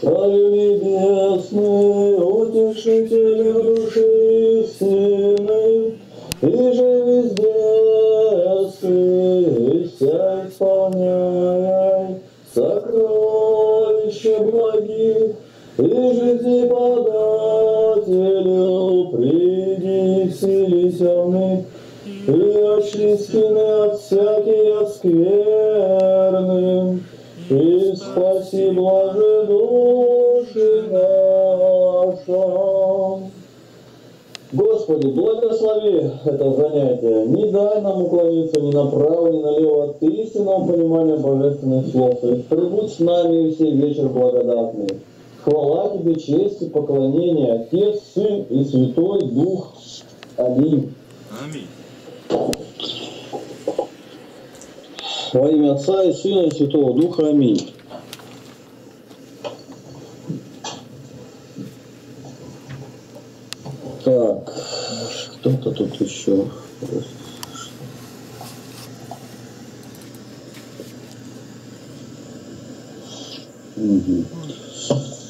Слави небесный, утешитель души истины, и же везде святяй исполняй сокровища благих, и жизни подателю приди в силе земной, и очистины от всяких скверны, и спаси блажи души наши. Господи, благослови это занятие, не дай нам уклониться ни направо, ни налево от истинного понимания божественных слов, и прибудь с нами все вечер благодатный. Хвала Тебе, честь и поклонение, Отец, Сын и Святой Дух. Аминь. Аминь. Во имя Отца и Сына и Святого Духа. Аминь. Так, кто-то тут еще... Угу.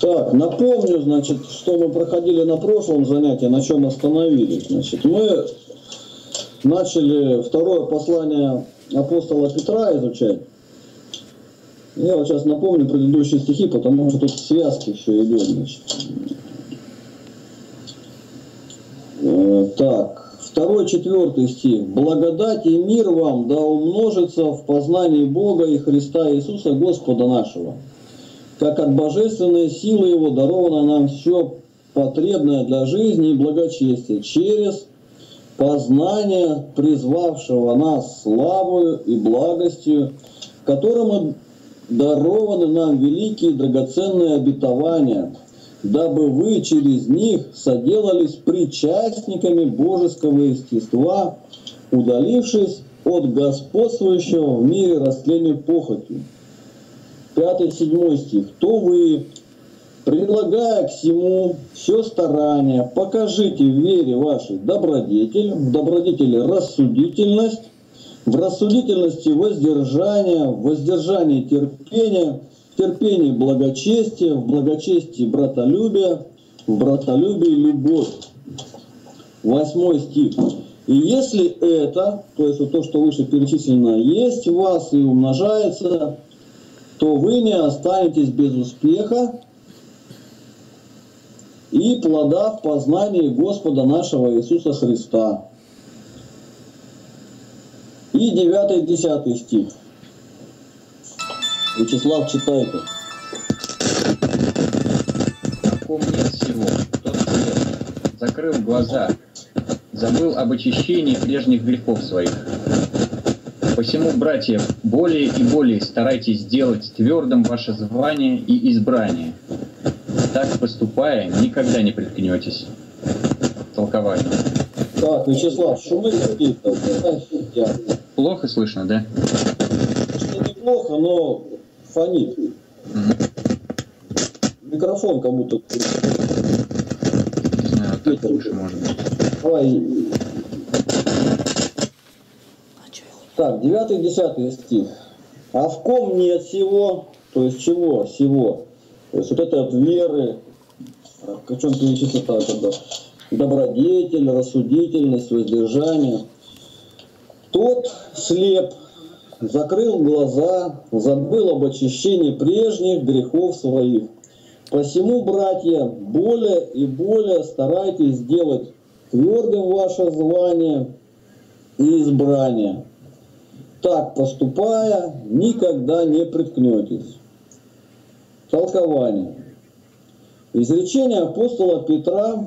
Так, напомню, значит, что мы проходили на прошлом занятии, на чем остановились. Значит, мы начали второе послание апостола Петра изучать. Я вот сейчас напомню предыдущие стихи, потому что тут связки еще идут. Значит. Так, 2-4 стих. «Благодать и мир вам да умножится в познании Бога и Христа Иисуса Господа нашего». Как от божественной силы Его даровано нам все потребное для жизни и благочестия через познание призвавшего нас славою и благостью, которому дарованы нам великие драгоценные обетования, дабы вы через них соделались причастниками божеского естества, удалившись от господствующего в мире растления похоти. 5-7 стих. «То вы, предлагая к сему все старание, покажите в вере вашей добродетель, в добродетели рассудительность, в рассудительности воздержание, в воздержании терпение, в терпении благочестие, в благочестии братолюбие, в братолюбии любовь». 8 стих. «И если это, то есть вот то, что выше перечислено, есть в вас и умножается, то вы не останетесь без успеха и плода в познании Господа нашего Иисуса Христа». И 9-10 стих. Вячеслав, читай это. «Помнит всего, тот свет, закрыл глаза, забыл об очищении прежних грехов своих. Посему, братья, более и более старайтесь сделать твердым ваше звание и избрание. Так поступая, никогда не приткнетесь». Толкование. Так, Вячеслав, шумы какие-то. Плохо слышно, да? Что неплохо, но фонит. Микрофон как будто... Не знаю, так лучше может быть. Давай... Так, 9-10 стих. «А в ком нет сего», то есть чего? Сего. То есть вот это от веры, о чем перечислить тогда? Добродетель, рассудительность, воздержание. «Тот слеп, закрыл глаза, забыл об очищении прежних грехов своих. Посему, братья, более и более старайтесь сделать твердым ваше звание и избрание. Так поступая, никогда не приткнетесь». Толкование. Изречение апостола Петра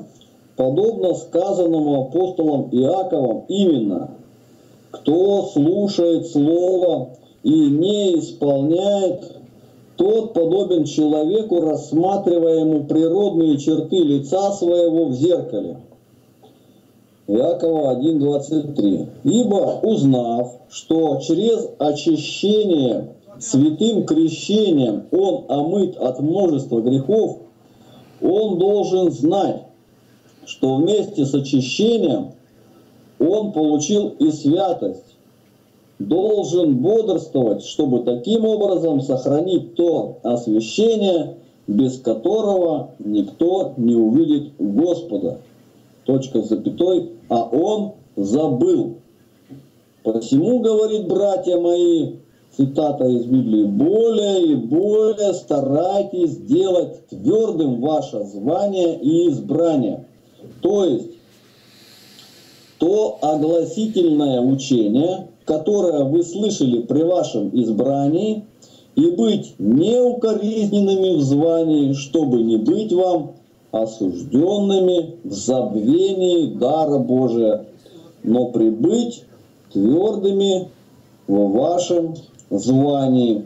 подобно сказанному апостолом Иаковом именно: «Кто слушает слово и не исполняет, тот подобен человеку, рассматриваемому природные черты лица своего в зеркале». Иакова 1:23. «Ибо, узнав, что через очищение святым крещением он омыт от множества грехов, он должен знать, что вместе с очищением он получил и святость, должен бодрствовать, чтобы таким образом сохранить то освящение, без которого никто не увидит Господа. Точка с запятой. А он забыл. Посему, говорит, братья мои, цитата из Библии, более и более старайтесь делать твердым ваше звание и избрание. То есть, то огласительное учение, которое вы слышали при вашем избрании, и быть неукоризненными в звании, чтобы не быть вам осужденными в забвении дара Божия, но прибыть твердыми в вашем звании.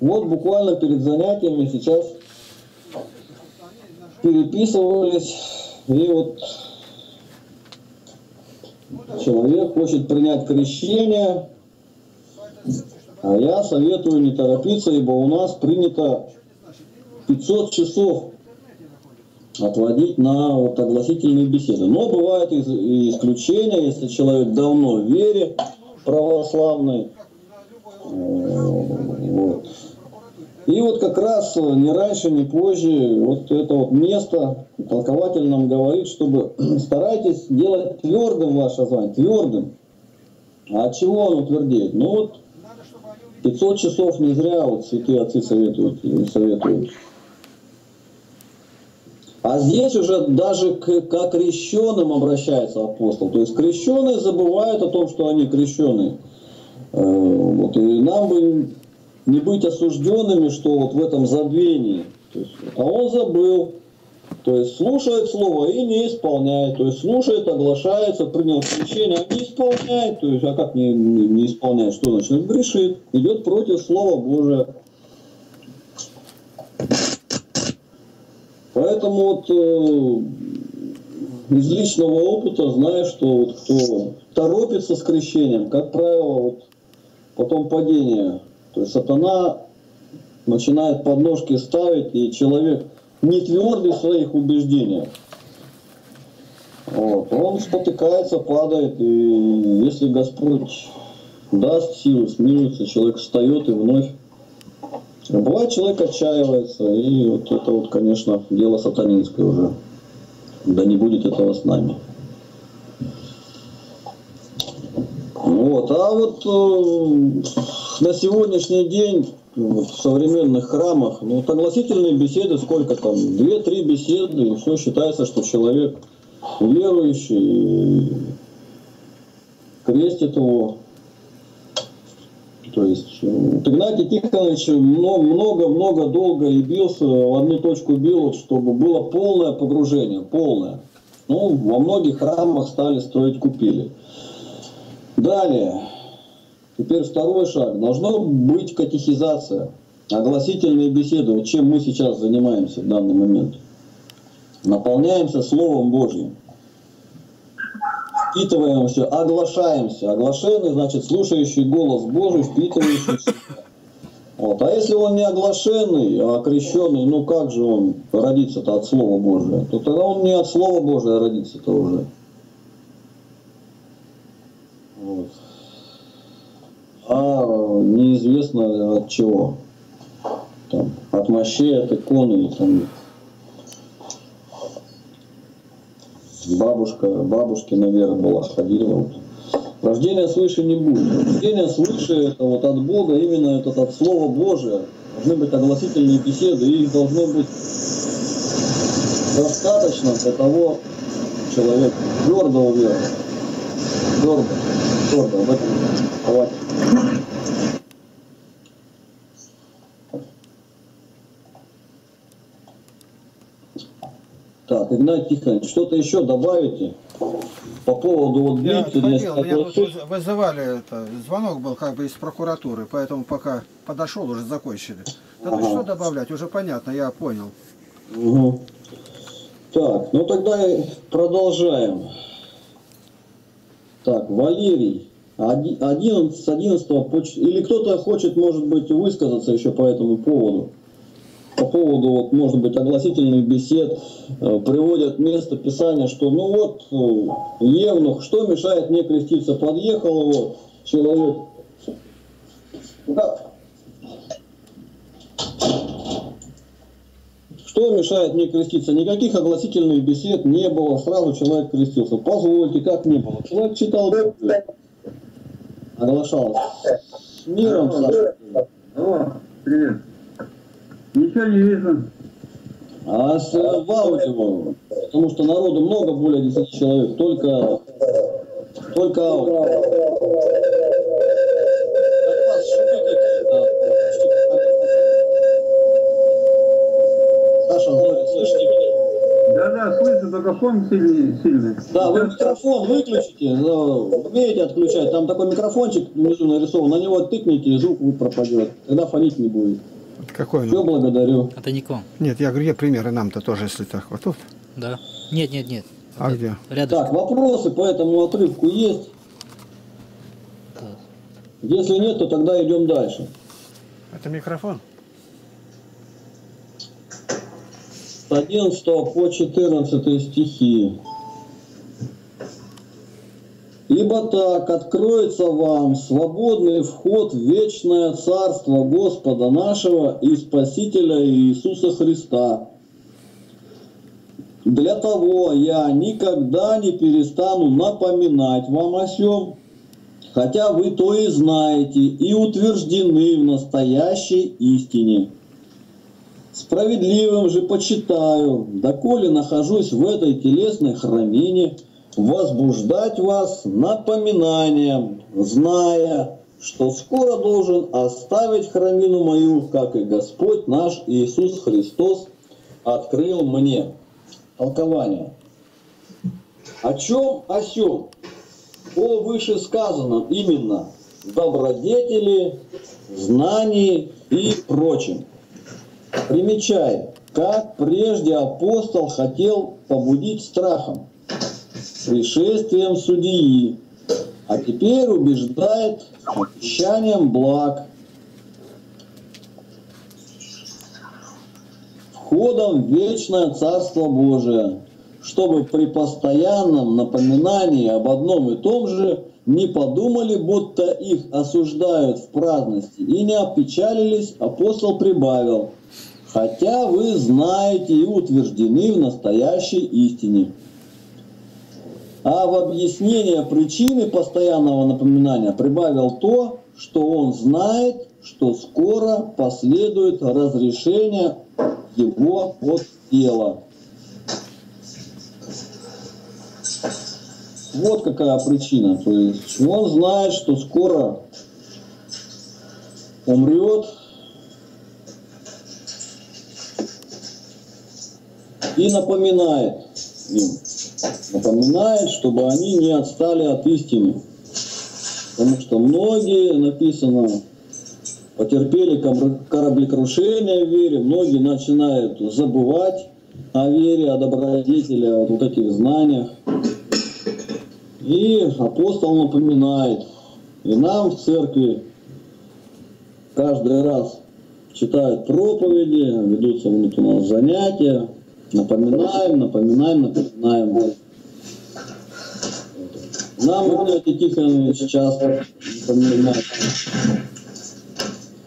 Вот буквально перед занятиями сейчас переписывались, и вот человек хочет принять крещение, а я советую не торопиться, ибо у нас принято 500 часов отводить на вот огласительные беседы. Но бывают и исключения, если человек давно в вере православной. Вот. И вот как раз ни раньше, ни позже вот это вот место толкователь нам говорит, чтобы старайтесь делать твердым ваше звание, твердым. А от чего оно твердеет? Ну вот 500 часов не зря вот святые отцы советуют. А здесь уже даже к крещенным обращается апостол. То есть крещенные забывают о том, что они крещенные. Вот, и нам бы не быть осужденными, что вот в этом забвении. То есть, а он забыл. То есть слушает слово и не исполняет. То есть слушает, оглашается, принял крещение, а не исполняет. То есть, а как не исполняет? Что значит? Грешит. Идет против Слова Божия. Поэтому вот из личного опыта знаю, что вот кто торопится с крещением, как правило, вот, потом падение. То есть сатана начинает подножки ставить, и человек не твердый в своих убеждениях. Вот. Он спотыкается, падает, и если Господь даст силы, смирится, человек встает и вновь. Бывает, человек отчаивается, и вот это вот, конечно, дело сатанинское уже. Да не будет этого с нами. Вот, а вот на сегодняшний день в современных храмах, ну, огласительные беседы, сколько там, 2-3 беседы, и все считается, что человек верующий, крестит его. То есть Игнатий Тихонович много-много долго и бился, в одну точку бил, чтобы было полное погружение, полное. Ну, во многих храмах стали строить купели. Далее, теперь второй шаг. Должна быть катехизация, огласительные беседы, вот чем мы сейчас занимаемся в данный момент. Наполняемся Словом Божьим. Впитываемся, оглашаемся. Оглашенный, значит, слушающий голос Божий, впитывающийся. Вот. А если он не оглашенный, а крещенный, ну как же он родится-то от Слова Божия? То тогда он не от Слова Божия родится-то уже. Вот. А неизвестно от чего. Там, от мощей, от икон или там... Бабушкина вера была, ходила. Вот. Рождение свыше не будет. Рождение свыше это вот от Бога, именно это от Слова Божия. Должны быть огласительные беседы, и их должно быть достаточно для того, человека твердо уверен. Твердо, в этом хватит. Так, Игнатий Тихонович, что-то еще добавите по поводу вот битвы? Меня тут вызывали, это, звонок был как бы из прокуратуры, поэтому пока подошел, уже закончили. Да ага. Что добавлять, уже понятно, я понял. Угу. Так, ну тогда продолжаем. Так, Валерий, 11 или кто-то хочет, может быть, высказаться еще по этому поводу? по поводу, вот, может быть, огласительных бесед, приводят место Писания, что ну вот, евнух, что мешает мне креститься? Подъехал его человек. Да. Что мешает мне креститься? Никаких огласительных бесед не было, сразу человек крестился. Позвольте, как не было. Человек читал, оглашался. С миром, Саша. О, привет. Ничего не видно. А с аудио, потому что народу много, более 10 человек, только аудио. Саша, слышите меня? Да-да, слышу, только фон сильный. Да, вы микрофон выключите, умеете отключать, там такой микрофончик внизу нарисован, на него тыкните, и звук пропадет, тогда фонить не будет. Какой? Все, благодарю. Это не к вам. Нет, я говорю, я примеры нам-то тоже, если так, вот тут. Да. Нет. А где? Рядом. Так, вопросы по этому отрывку есть? Да. Если нет, то тогда идем дальше. Это микрофон? С 11 по 14 стихи. «Ибо так откроется вам свободный вход в вечное Царство Господа нашего и Спасителя Иисуса Христа. Для того я никогда не перестану напоминать вам о сем, хотя вы то и знаете, и утверждены в настоящей истине. Справедливым же почитаю, доколе нахожусь в этой телесной храмине, возбуждать вас напоминанием, зная, что скоро должен оставить храмину мою, как и Господь наш Иисус Христос открыл мне». Толкование. О чем о сём? О вышесказанном именно добродетели, знании и прочем. Примечай, как прежде апостол хотел побудить страхом, пришествием судьи, а теперь убеждает обещанием благ, входом в вечное Царство Божие, чтобы при постоянном напоминании об одном и том же не подумали, будто их осуждают в праздности, и не опечалились, апостол прибавил, хотя вы знаете и утверждены в настоящей истине. А в объяснение причины постоянного напоминания прибавил то, что он знает, что скоро последует разрешение его от тела. Вот какая причина. То есть он знает, что скоро умрет и напоминает им. Напоминает, чтобы они не отстали от истины. Потому что многие, написано, потерпели кораблекрушение в вере, многие начинают забывать о вере, о добродетели, о вот этих знаниях. И апостол напоминает. И нам в церкви каждый раз читают проповеди, ведутся у нас занятия. Напоминаем. Нам Игнатий Тихонович часто напоминает.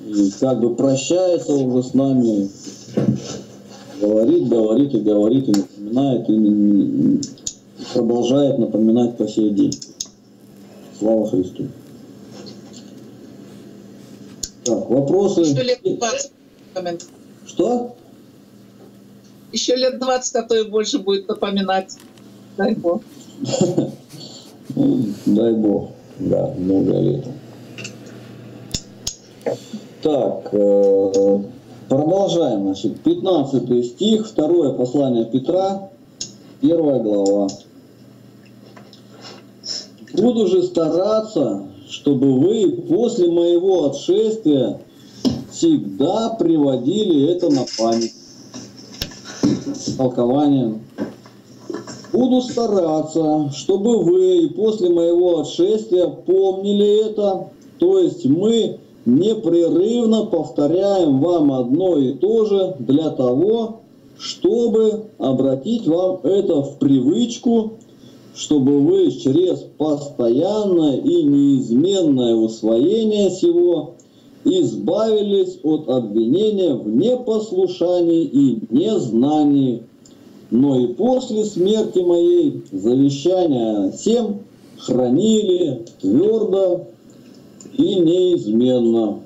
И как бы прощается уже с нами. Говорит, напоминает, и продолжает напоминать по сей день. Слава Христу. Так, вопросы? Что? Еще лет 20, а то и больше будет напоминать. Дай Бог. Дай Бог, да, много лет. Так, продолжаем, значит, 15 стих, второе послание Петра, 1 глава. «Буду же стараться, чтобы вы после моего отшествия всегда приводили это на память». Толкованием. «Буду стараться, чтобы вы и после моего отшествия помнили это, то есть мы непрерывно повторяем вам одно и то же для того, чтобы обратить вам это в привычку, чтобы вы через постоянное и неизменное усвоение сего избавились от обвинения в непослушании и незнании. Но и после смерти моей завещание всем хранили твердо и неизменно.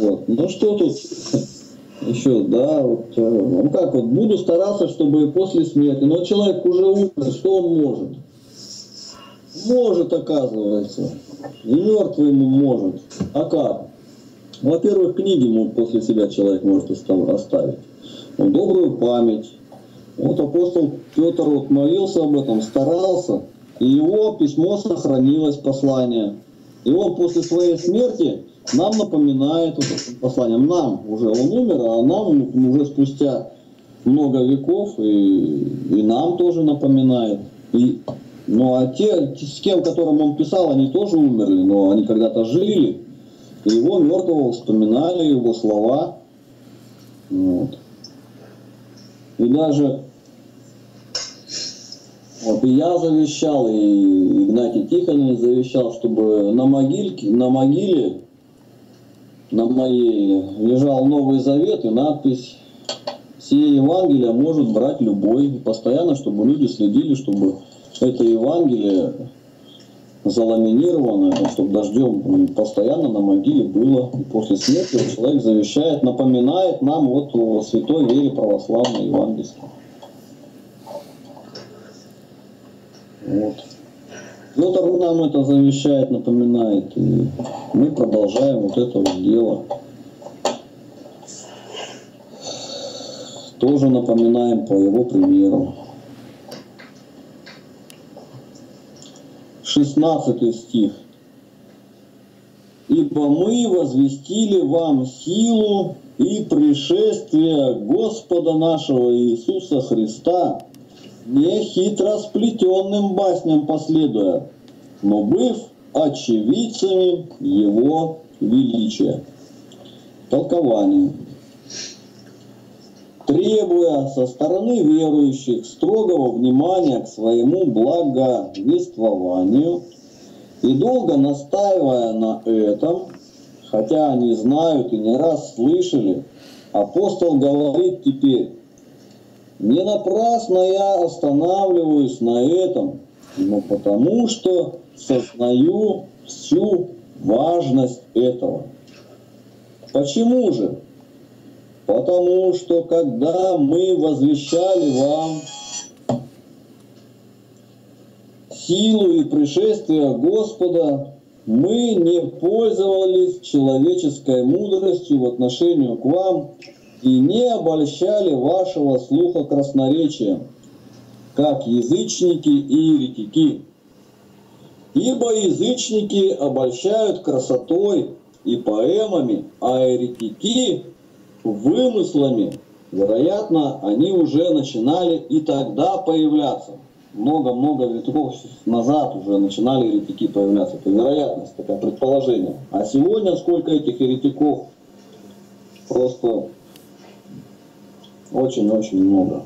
Вот. Ну что тут еще, да, вот, ну как вот, буду стараться, чтобы и после смерти, но человек уже умер, что он может? Может, оказывается, и мертвый ему может, а как? Во-первых, книги после себя человек может оставить, он добрую память, вот апостол Петр вот молился об этом, старался, и его письмо сохранилось, послание, и он после своей смерти нам напоминает вот, послание, нам уже он умер, а нам уже спустя много веков и нам тоже напоминает. И, ну а те, с кем которым он писал, они тоже умерли, но они когда-то жили, и его мертвого вспоминали, его слова. Вот. И даже вот, и я завещал, и Игнатий Тихонович завещал, чтобы на могиле на моей лежал Новый Завет и надпись «Сие Евангелие может брать любой». И постоянно, чтобы люди следили, чтобы это Евангелие заламинировано, чтобы дождем постоянно на могиле было. И после смерти человек завещает, напоминает нам вот о святой вере православной евангельской. Вот. Петр нам это завещает, напоминает, и мы продолжаем вот это вот дело. Тоже напоминаем по его примеру. 16 стих. «Ибо мы возвестили вам силу и пришествие Господа нашего Иисуса Христа, не хитро сплетенным басням последуя, но быв очевидцами его величия». Толкование. «Требуя со стороны верующих строгого внимания к своему благовествованию и долго настаивая на этом, хотя они знают и не раз слышали, апостол говорит теперь: не напрасно я останавливаюсь на этом, но потому что сознаю всю важность этого. Почему же? Потому что когда мы возвещали вам силу и пришествие Господа, мы не пользовались человеческой мудростью в отношении к вам, и не обольщали вашего слуха красноречием, как язычники и еретики. Ибо язычники обольщают красотой и поэмами, а еретики – вымыслами. Вероятно, они уже начинали и тогда появляться. Много-много веков назад уже начинали еретики появляться. Это вероятность, такое предположение. А сегодня сколько этих еретиков просто... Очень-очень много.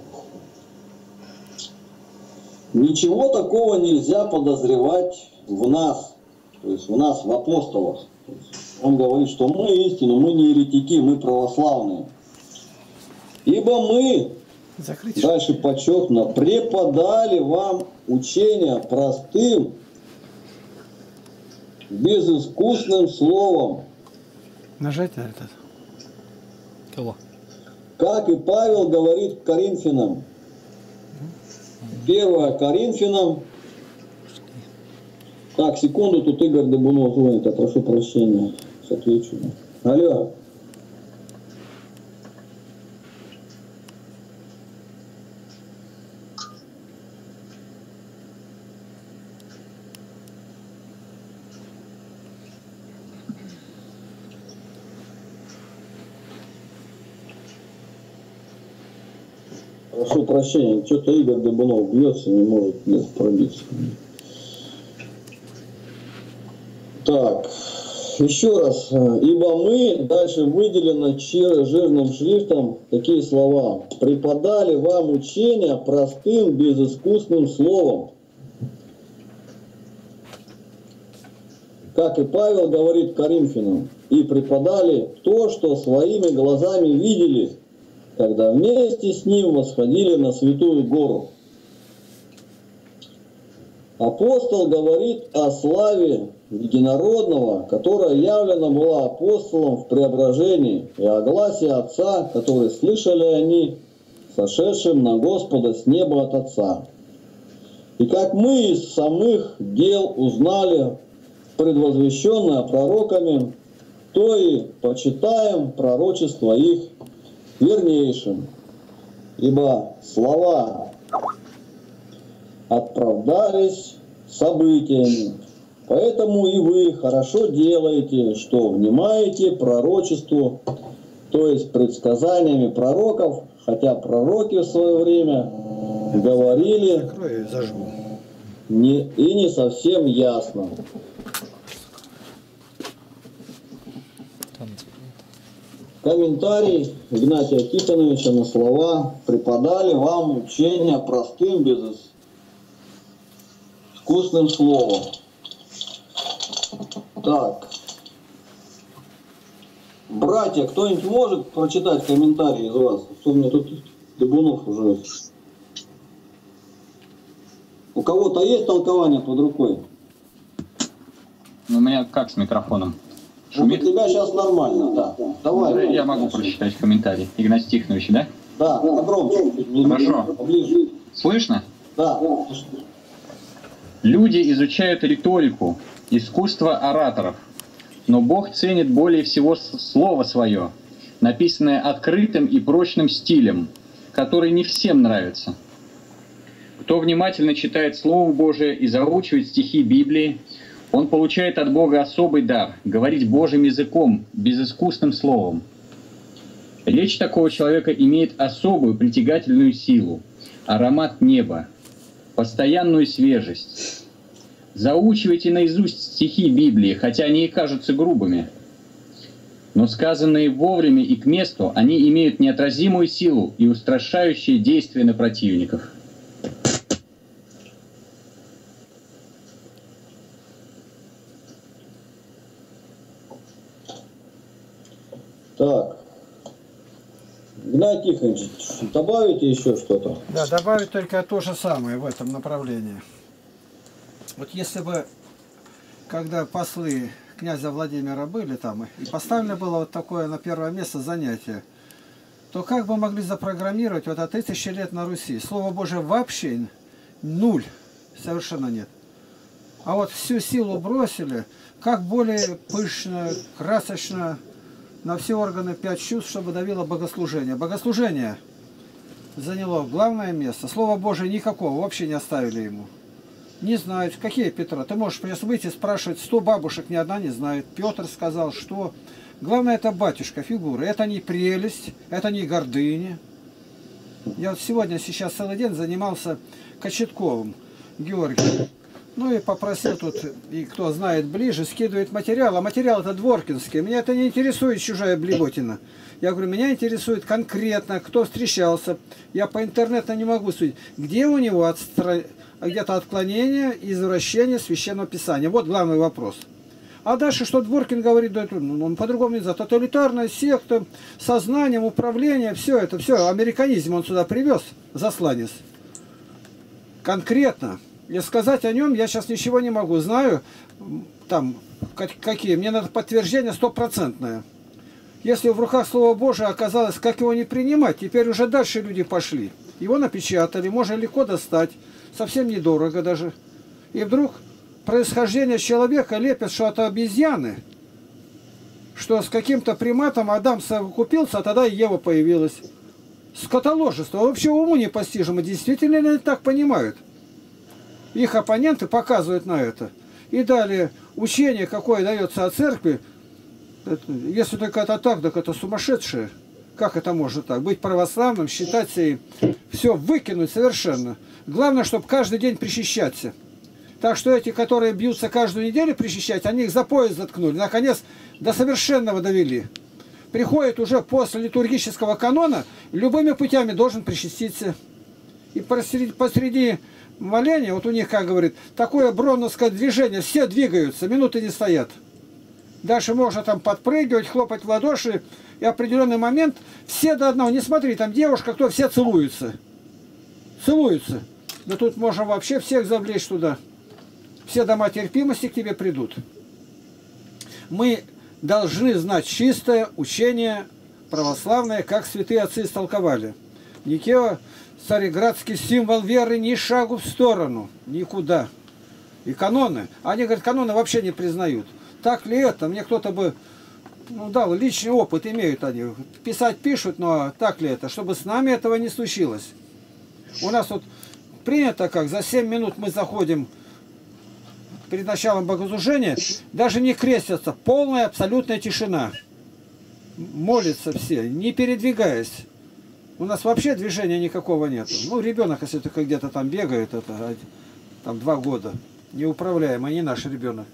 Ничего такого нельзя подозревать в нас, то есть в нас, в апостолах. Он говорит, что мы истину, мы не еретики, мы православные. Ибо мы, дальше подчеркнуто, преподали вам учение простым, безыскусным словом. Нажать на этот. Кого? Как и Павел говорит Коринфянам. 1 Коринфянам. Так, секунду, тут Игорь Добунов звонит, я прошу прощения. Сейчас отвечу. Алло. Прошу прощения, что-то Игорь Добунов бьется, не может пробиться. Так, еще раз. Ибо мы, дальше выделено жирным шрифтом такие слова. Преподали вам учение простым, безыскусным словом. Как и Павел говорит Коринфянам, и преподали то, что своими глазами видели, когда вместе с ним восходили на святую гору. Апостол говорит о славе единородного, которая явлена была апостолом в преображении, и о гласе Отца, который слышали они, сошедшим на Господа с неба от Отца. И как мы из самых дел узнали предвозвещенное пророками, то и почитаем пророчество их вернейшим. Ибо слова оправдались событиями, поэтому и вы хорошо делаете, что внимаете пророчеству, то есть предсказаниями пророков, хотя пророки в свое время говорили не совсем ясно. Комментарий Игнатия Тихоновича на слова «Преподали вам учение простым, безыскусным словом». Так. Братья, кто-нибудь может прочитать комментарий из вас? Что мне тут Дыбунов уже... У кого-то есть толкование под рукой? У меня как с микрофоном? Шумит? У тебя сейчас нормально, да. Давай. Я могу прочитать комментарий. Игнатий Тихонович, да? Да, погромче. Хорошо. Поближе. Слышно? Да. Люди изучают риторику, искусство ораторов, но Бог ценит более всего слово свое, написанное открытым и прочным стилем, который не всем нравится. Кто внимательно читает Слово Божие и заучивает стихи Библии, он получает от Бога особый дар — говорить Божьим языком, безыскусным словом. Речь такого человека имеет особую притягательную силу, аромат неба, постоянную свежесть. Заучивайте наизусть стихи Библии, хотя они и кажутся грубыми. Но сказанные вовремя и к месту, они имеют неотразимую силу и устрашающее действие на противников. Так, Игнатий Тихонович, добавите еще что-то? Да, добавить только то же самое в этом направлении. Вот если бы, когда послы князя Владимира были там, и поставлено было вот такое на первое место занятие, то как бы могли запрограммировать вот от 1000 лет на Руси? Слово Божие вообще нуль, совершенно нет. А вот всю силу бросили, как более пышно, красочно, на все органы 5 чувств, чтобы давило богослужение. Богослужение заняло главное место. Слово Божие никакого вообще не оставили ему. Не знают, какие Петра. Ты можешь выйти спрашивать 100 бабушек, ни одна не знает. Петр сказал, что... Главное, это батюшка, фигура. Это не прелесть, это не гордыня. Я вот сегодня, сейчас целый день занимался Кочетковым Георгием. Ну и попросил тут, и кто знает ближе, скидывает материал. А материал это дворкинский. Меня это не интересует чужая блевотина. Я говорю, меня интересует конкретно, кто встречался. Я по интернету не могу судить. Где у него где-то отклонение, извращение Священного Писания? Вот главный вопрос. А дальше, что Дворкин говорит, да, он по-другому не знает. Тоталитарная секта, сознанием, управление, все это, американизм он сюда привез, засланец. Конкретно. И сказать о нем я сейчас ничего не могу. Знаю, там, какие. Мне надо подтверждение стопроцентное. Если в руках Слова Божия оказалось, как его не принимать, теперь уже дальше люди пошли. Его напечатали, можно легко достать, совсем недорого даже. И вдруг происхождение человека лепят, что от обезьяны, что с каким-то приматом Адам совокупился, а тогда и Ева появилась. Скотоложество. Вообще уму непостижимо. Действительно ли они так понимают? Их оппоненты показывают на это. И далее учение, какое дается о церкви, если только это так это сумасшедшее. Как это можно так? Быть православным, считаться и все выкинуть совершенно. Главное, чтобы каждый день причащаться. Так что эти, которые бьются каждую неделю причащать, они их за пояс заткнули. Наконец, до совершенного довели. Приходит уже после литургического канона, любыми путями должен причаститься. И посреди моления, вот у них, как говорит, такое броновское движение, все двигаются, минуты не стоят. Дальше можно там подпрыгивать, хлопать в ладоши, и определенный момент все до одного, не смотри, там девушка, кто, все целуются. Целуются. Да тут можно вообще всех завлечь туда. Все дома терпимости к тебе придут. Мы должны знать чистое учение православное, как святые отцы истолковали. Никео, цареградский символ веры, ни шагу в сторону, никуда. И каноны. Они говорят, каноны вообще не признают. Так ли это? Мне кто-то бы дал, личный опыт имеют они. Писать пишут, но так ли это? Чтобы с нами этого не случилось. У нас вот принято, как за 7 минут мы заходим перед началом богослужения, даже не крестятся, полная абсолютная тишина. Молятся все, не передвигаясь. У нас вообще движения никакого нет. Ну, ребенок, если только где-то там бегает, это там 2 года, неуправляемый, не наш ребенок.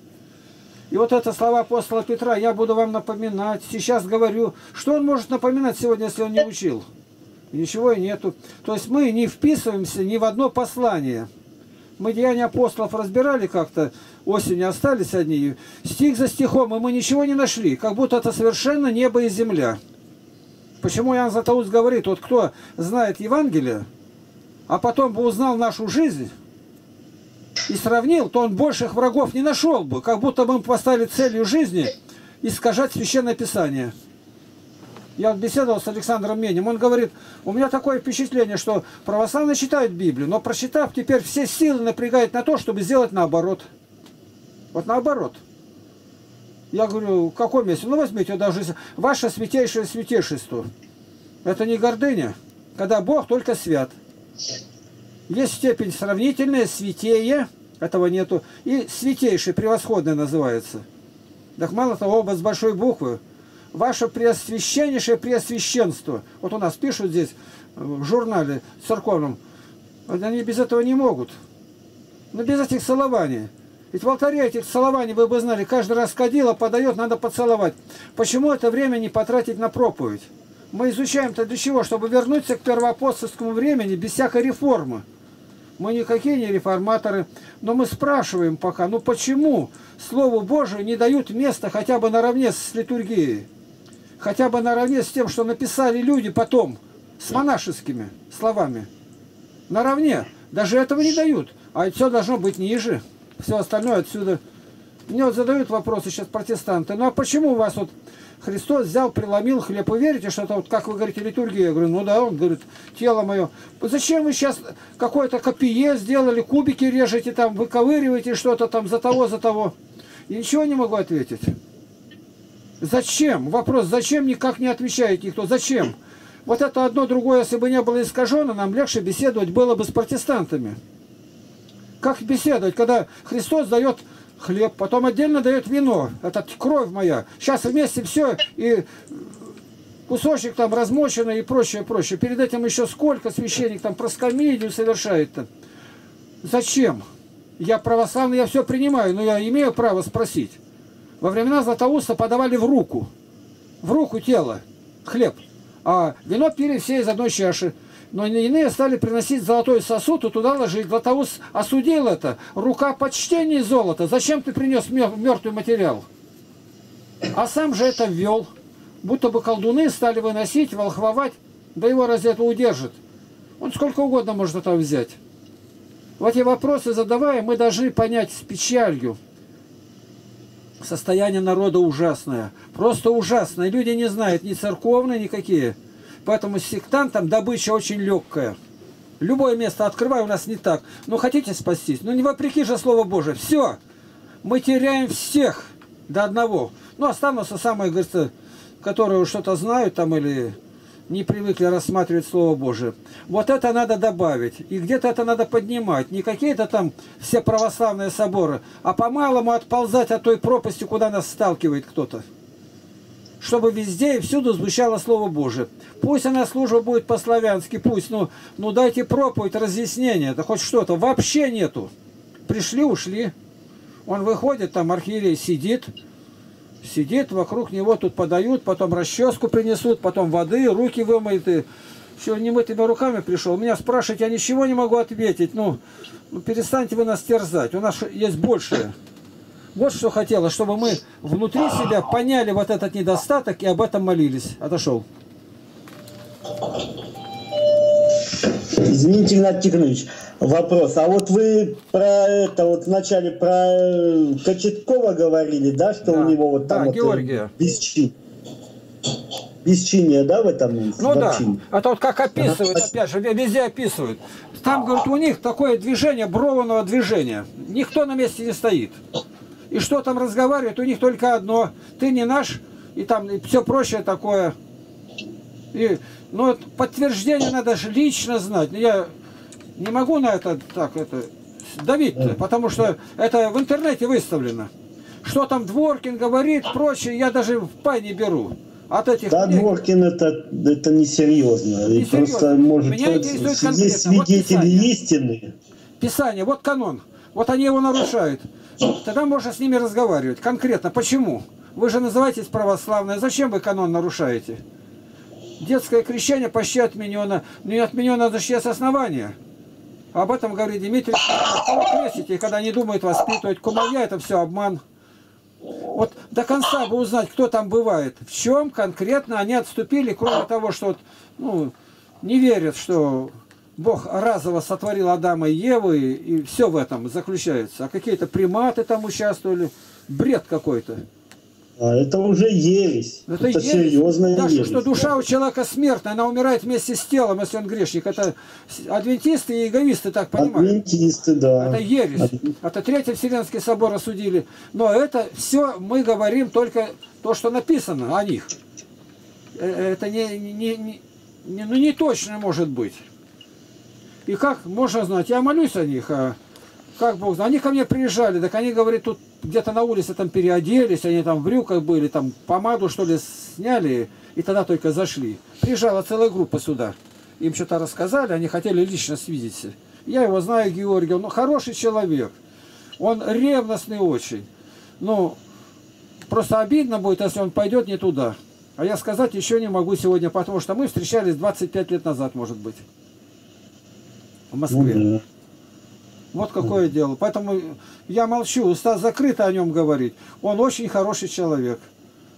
И вот это слова апостола Петра, я буду вам напоминать, сейчас говорю. Что он может напоминать сегодня, если он не учил? Ничего и нету. То есть мы не вписываемся ни в одно послание. Мы деяния апостолов разбирали как-то, осенью остались одни, стих за стихом, и мы ничего не нашли. Как будто это совершенно небо и земля. Почему Иоанн Златоуст говорит, вот кто знает Евангелие, а потом бы узнал нашу жизнь и сравнил, то он больших врагов не нашел бы. Как будто бы мы поставили целью жизни искажать Священное Писание. Я беседовал с Александром Менем, он говорит, у меня такое впечатление, что православные читают Библию, но прочитав, теперь все силы напрягают на то, чтобы сделать наоборот. Вот наоборот. Я говорю, в каком месте? Ну возьмите, даже ваше святейшее святейшество. Это не гордыня, когда Бог только свят. Есть степень сравнительная, святее, этого нету, и святейшее, превосходное называется. Так мало того, оба с большой буквы. Ваше преосвященнейшее преосвященство. Вот у нас пишут здесь в журнале церковном. Они без этого не могут. Но без этих целований. Ведь в алтаре этих целований, вы бы знали, каждый раз кадила подает, надо поцеловать. Почему это время не потратить на проповедь? Мы изучаем-то для чего? Чтобы вернуться к первоапостольскому времени без всякой реформы. Мы никакие не реформаторы. Но мы спрашиваем пока, ну почему Слову Божию не дают места хотя бы наравне с литургией? Хотя бы наравне с тем, что написали люди потом, с монашескими словами. Наравне. Даже этого не дают. А все должно быть ниже. Все остальное отсюда. Мне вот задают вопросы сейчас протестанты. Ну а почему у вас вот Христос взял, преломил хлеб? Вы верите, что это вот, как вы говорите, литургия? Я говорю, ну да, он говорит, тело мое. Зачем вы сейчас какое-то копие сделали, кубики режете там, выковыриваете что-то там за того, за того? И ничего не могу ответить. Зачем? Вопрос зачем никак не отвечает никто. Зачем? Вот это одно другое, если бы не было искажено, нам легче беседовать было бы с протестантами. Как беседовать, когда Христос дает хлеб, потом отдельно дает вино. Это кровь моя. Сейчас вместе все, и кусочек там размоченный и прочее, прочее. Перед этим еще сколько священник там проскомидию совершает-то. Зачем? Я православный, я все принимаю, но я имею право спросить. Во времена Златоуста подавали в руку тело, хлеб, а вино пили все из одной чаши. Но иные стали приносить золотой сосуд и туда ложить. Златоуст осудил это. Рука почтения золота. Зачем ты принес мертвый материал? А сам же это ввел. Будто бы колдуны стали выносить, волхвовать. Да его разве это удержит? Он сколько угодно может это взять. Вот эти вопросы задавая, мы должны понять с печалью. Состояние народа ужасное. Просто ужасное. Люди не знают ни церковные, никакие. Поэтому сектантам добыча очень легкая. Любое место открывай, у нас не так. Но хотите спастись? Ну не вопреки же Слову Божие. Все. Мы теряем всех до одного. Ну останутся самые, говорится, которые что-то знают там или не привыкли рассматривать Слово Божие. Вот это надо добавить. И где-то это надо поднимать. Не какие-то там все православные соборы, а по-малому отползать от той пропасти, куда нас сталкивает кто-то. Чтобы везде и всюду звучало Слово Божие. Пусть она служба будет по-славянски, пусть, ну дайте проповедь, разъяснение, да хоть что-то. Вообще нету. Пришли, ушли. Он выходит, там архиерей сидит. Сидит, вокруг него тут подают, потом расческу принесут, потом воды, руки вымыты. Все, немытыми руками пришел. Меня спрашивают, я ничего не могу ответить. Ну, перестаньте вы нас терзать. У нас есть большее. Вот что хотелось, чтобы мы внутри себя поняли вот этот недостаток и об этом молились. Отошел. Извините, Игнат Тихонович, вопрос. А вот вы про это, вот вначале про Кочеткова говорили, да, что да. У него вот там да, вот Георгия. Бесчиние, да, в этом? Ну да, это вот как описывают, опять же, везде описывают. Там, говорят, у них такое движение, брованного движения. Никто на месте не стоит. И что там разговаривают, у них только одно. Ты не наш, и там и все прочее такое. И, ну, подтверждение надо же лично знать. Но я не могу на это так давить, потому что это в интернете выставлено. Что там Дворкин говорит, прочее, я даже в пай не беру. От этих да, людей. Дворкин это несерьезно. Не просто может есть свидетели вот истины. Писание, вот канон. Вот они его нарушают. Тогда можно с ними разговаривать. Конкретно, почему? Вы же называетесь православные. Зачем вы канон нарушаете? Детское крещение почти отменено. Но не отменено, значит, есть основания. Об этом говорит Дмитрий. Крестите, когда не думают воспитывать. Кумовья, это все обман. Вот до конца бы узнать, кто там бывает, в чем конкретно они отступили, кроме того, что вот, ну, не верят, что Бог разово сотворил Адама и Еву, и все в этом заключается. А какие-то приматы там участвовали, бред какой-то. А это уже ересь. Это ересь. Серьезная ересь. Даже что душа у человека смертная, она умирает вместе с телом, если он грешник. Это адвентисты и иеговисты так понимают. Адвентисты, да. Это ересь. Это Третий Вселенский собор осудили. Но это все мы говорим только то, что написано о них. Это не точно может быть. И как можно знать? Я молюсь о них, а как Бог знает. Они ко мне приезжали, так они говорят, тут где-то на улице там переоделись, они там в брюках были, там помаду что ли сняли, и тогда только зашли. Приезжала целая группа сюда. Им что-то рассказали, они хотели лично свидеться. Я его знаю, Георгий, он хороший человек. Он ревностный очень. Ну, просто обидно будет, если он пойдет не туда. А я сказать еще не могу сегодня, потому что мы встречались 25 лет назад, может быть. В Москве. Ну, да. Вот какое дело. Поэтому я молчу, уста закрыто о нем говорить. Он очень хороший человек.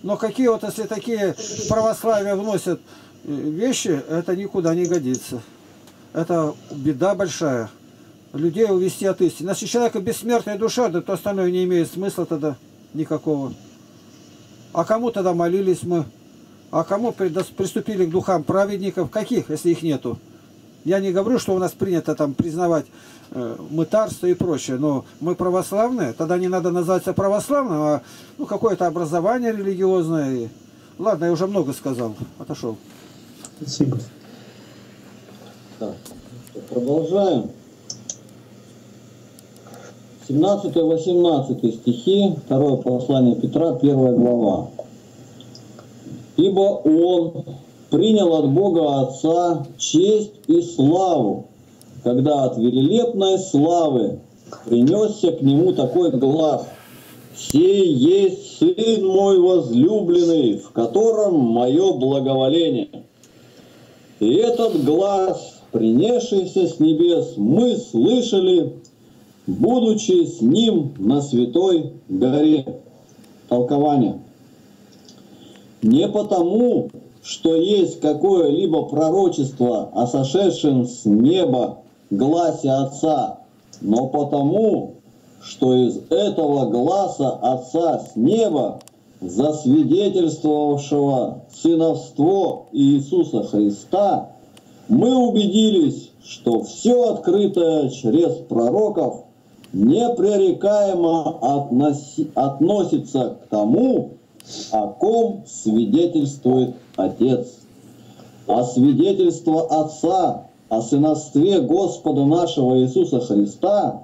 Но какие вот, если такие православия вносят вещи, это никуда не годится. Это беда большая. Людей увести от истины. Если человека бессмертная душа, то остальное не имеет смысла тогда никакого. А кому тогда молились мы? А кому приступили к духам праведников? Каких, если их нету? Я не говорю, что у нас принято там признавать мытарство и прочее, но мы православные, тогда не надо называться православным, а ну, какое-то образование религиозное. Ладно, я уже много сказал, отошел. Спасибо. Так, продолжаем. 17-18 стихи, 2 послание Петра, 1 глава. «Ибо он принял от Бога Отца честь и славу, когда от великолепной славы принесся к нему такой глас: «Сей есть Сын мой возлюбленный, в котором мое благоволение». И этот глас, принесшийся с небес, мы слышали, будучи с ним на Святой горе». Толкование. Не потому, что есть какое-либо пророчество о сошедшем с неба гласе Отца, но потому, что из этого гласа Отца с неба, засвидетельствовавшего сыновство Иисуса Христа, мы убедились, что все открытое через пророков непререкаемо относится к тому, о ком свидетельствует Отец. А свидетельство Отца о сыновстве Господа нашего Иисуса Христа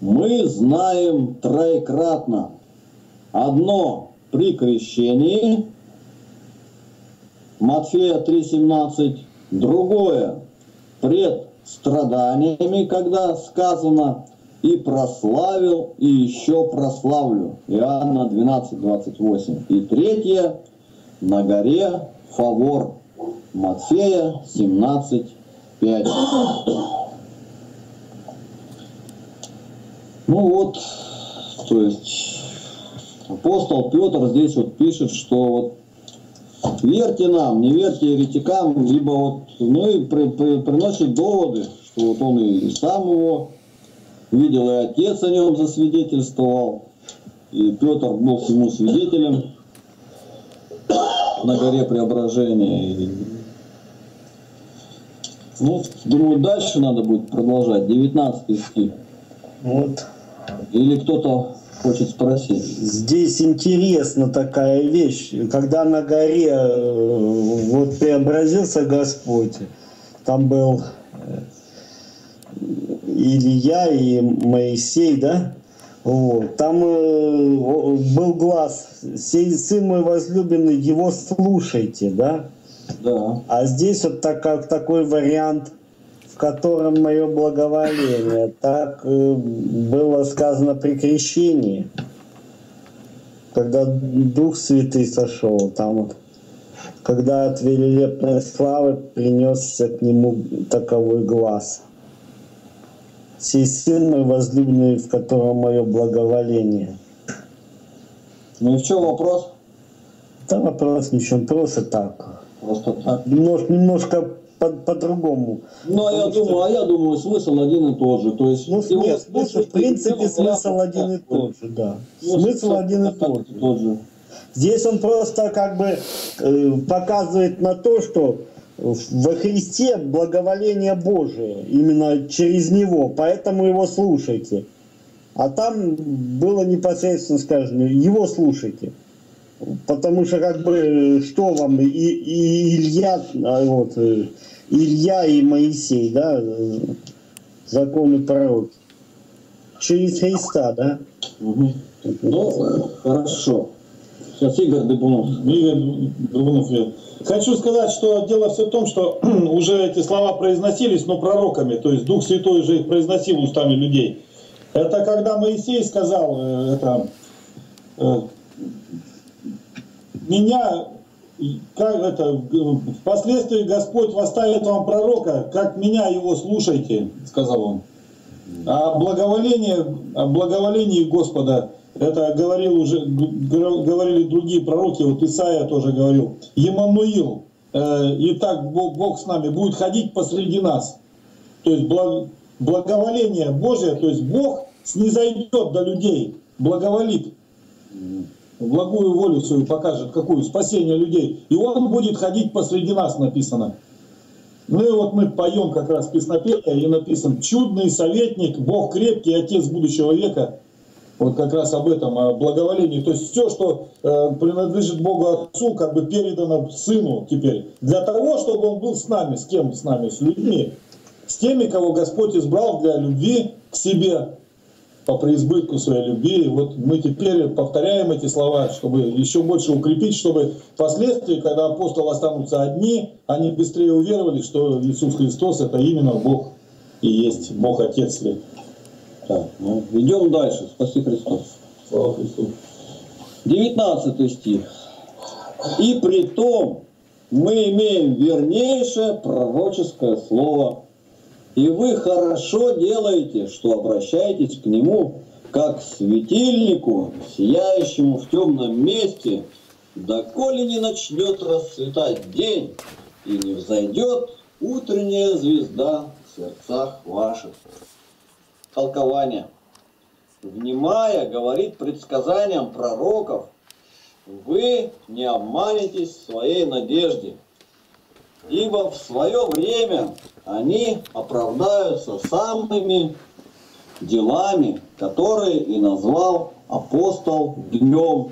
мы знаем троекратно. Одно при крещении, Матфея 3:17, другое пред страданиями, когда сказано: и прославил, и еще прославлю. Иоанна 12:28. И третье, на горе Фавор. Матфея 17:5. Ну вот, то есть апостол Петр здесь вот пишет, что вот верьте нам, не верьте еретикам, либо вот, ну и приносит доводы, что вот он и сам его видел, и отец о нем засвидетельствовал, и Петр был всему свидетелем на горе Преображения. Ну, думаю, дальше надо будет продолжать. 19 стих. Вот. Или кто-то хочет спросить. Здесь интересна такая вещь. Когда на горе вот преобразился Господь, там был Илья и Моисей, да? Вот. Там был глаз: «Сей сын мой возлюбленный, его слушайте», да? Да. А здесь вот такой вариант, в котором мое благоволение. Так было сказано при крещении, когда Дух Святый сошел. Там вот, когда от великолепной славы принесся к нему таковой глаз: «Сей сын мой возлюбленный, в котором мое благоволение». Ну и в чем вопрос? Да вопрос ни в чем, просто так. Просто так. Немножко по-другому. Ну, а я, думаю, смысл один и тот же. То есть, ну, нет, смысл, в принципе, смысл один и тот же, да. Смысл один и тот же. Здесь он просто как бы показывает на то, что во Христе благоволение Божие, именно через Него, поэтому Его слушайте. А там было непосредственно сказано: Его слушайте. Потому что, как бы, что вам и Илья, вот, Илья и Моисей, да, закон и пророк, через Христа, да? Угу. Ну, хорошо. Сейчас Игорь Дыбунов. Игорь Дыбунов. Хочу сказать, что дело все в том, что уже эти слова произносились, но пророками, то есть Дух Святой уже их произносил устами людей. Это когда Моисей сказал это: «Меня, как это, впоследствии Господь восставит вам пророка, как меня его слушайте», сказал он. О благоволении Господа это говорили другие пророки, вот Исаия тоже говорил. Еммануил, итак, Бог с нами, будет ходить посреди нас. То есть благоволение Божие, то есть Бог снизойдет до людей, благоволит. Благую волю свою покажет, какую? Спасение людей. И он будет ходить посреди нас, написано. Ну и вот мы поем как раз песнопение, и написано: «Чудный советник, Бог крепкий, Отец будущего века». Вот как раз об этом, о благоволении. То есть все, что принадлежит Богу Отцу, как бы передано Сыну теперь. Для того, чтобы он был с нами. С кем с нами? С людьми. С теми, кого Господь избрал для любви к себе, по преизбытку своей любви. И вот мы теперь повторяем эти слова, чтобы еще больше укрепить, чтобы впоследствии, когда апостолы останутся одни, они быстрее уверовали, что Иисус Христос — это именно Бог и есть Бог Отец. Так, ну, идем дальше. Спаси Христос. Слава Христу. 19 стих. «И при том мы имеем вернейшее пророческое слово. И вы хорошо делаете, что обращаетесь к нему, как к светильнику, сияющему в темном месте, доколе не начнет расцветать день, и не взойдет утренняя звезда в сердцах ваших». Толкование. «Внимая, — говорит, — предсказаниям пророков, вы не обманетесь в своей надежде, ибо в свое время они оправдаются самыми делами, которые и назвал апостол днем»,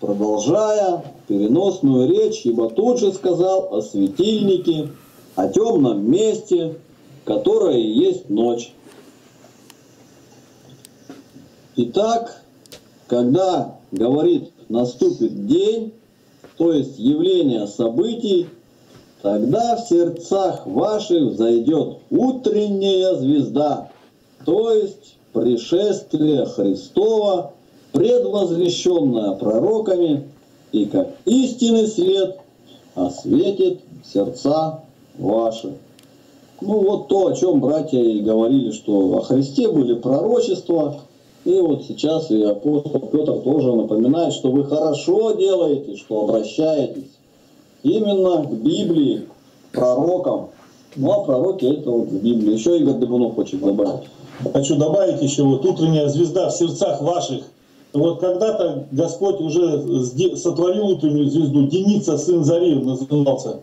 продолжая переносную речь, ибо тут же сказал о светильнике, о темном месте, которое и есть ночь. Итак, когда, говорит, наступит день, то есть явление событий, «тогда в сердцах ваших взойдет утренняя звезда», то есть пришествие Христова, предвозвещенное пророками, и как истинный свет осветит сердца ваши». Ну вот то, о чем братья и говорили, что о Христе были пророчества. И вот сейчас и апостол Петр тоже напоминает, что вы хорошо делаете, что обращаетесь именно к Библии, к пророкам. Ну а пророки — это вот в Библии. Еще Игорь Дебунов хочет добавить. Хочу добавить еще вот утренняя звезда в сердцах ваших. Вот когда-то Господь уже сотворил утреннюю звезду. Деница, сын Зари, назывался.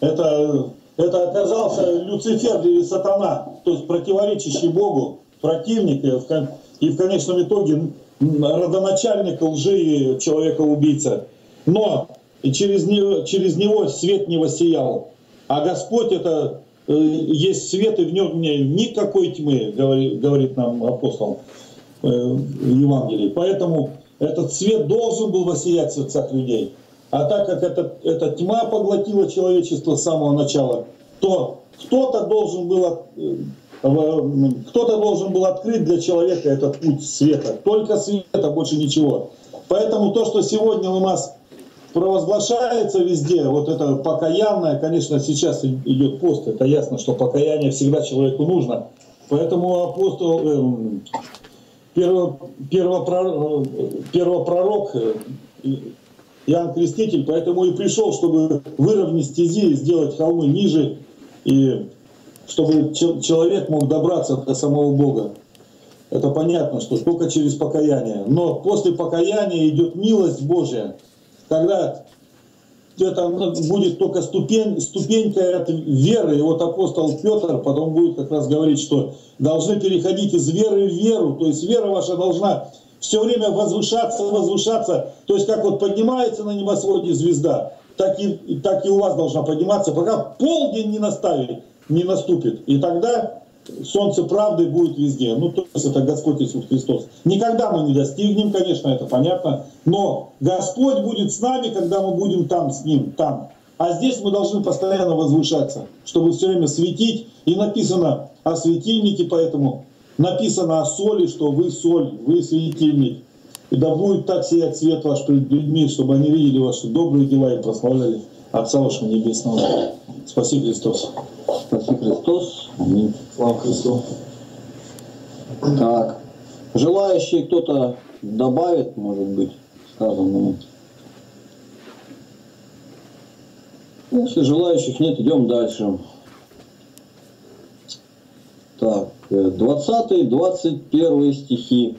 Это оказался Люцифер или Сатана, то есть противоречащий Богу, противник и в конечном итоге родоначальник лжи и человека-убийца. Но и через него свет не воссиял. А Господь — это есть свет, и в нем никакой тьмы, говорит нам апостол в Евангелии. Поэтому этот свет должен был воссиять в сердцах людей. А так как эта тьма поглотила человечество с самого начала, то кто-то должен был открыть для человека этот путь света. Только света, больше ничего. Поэтому то, что сегодня у нас провозглашается везде, вот это покаянное, конечно, сейчас идет пост, это ясно, что покаяние всегда человеку нужно. Поэтому апостол, первопророк Иоанн Креститель, поэтому и пришел, чтобы выровнять стези и сделать холмы ниже, и чтобы человек мог добраться до самого Бога. Это понятно, что только через покаяние. Но после покаяния идет милость Божья, когда это будет только ступенька от веры. И вот апостол Петр потом будет как раз говорить, что должны переходить из веры в веру, то есть вера ваша должна все время возвышаться. То есть как вот поднимается на небосводе звезда, так и у вас должна подниматься, пока полдень не наступит. И тогда солнце правды будет везде. Ну, то есть это Господь Иисус Христос. Никогда мы не достигнем, конечно, это понятно. Но Господь будет с нами, когда мы будем там с Ним, там. А здесь мы должны постоянно возвышаться, чтобы все время светить. И написано о светильнике, поэтому написано о соли, что вы соль, вы светильник. И да будет так сиять свет ваш пред людьми, чтобы они видели ваши добрые дела и прославляли Отца вашего Небесного. Спаси Христос. Спаси Христос. Аминь. Слава Христу. Так. Желающие кто-то добавит, может быть, сказанному? Если желающих нет, идем дальше. Так. 20-21 стихи.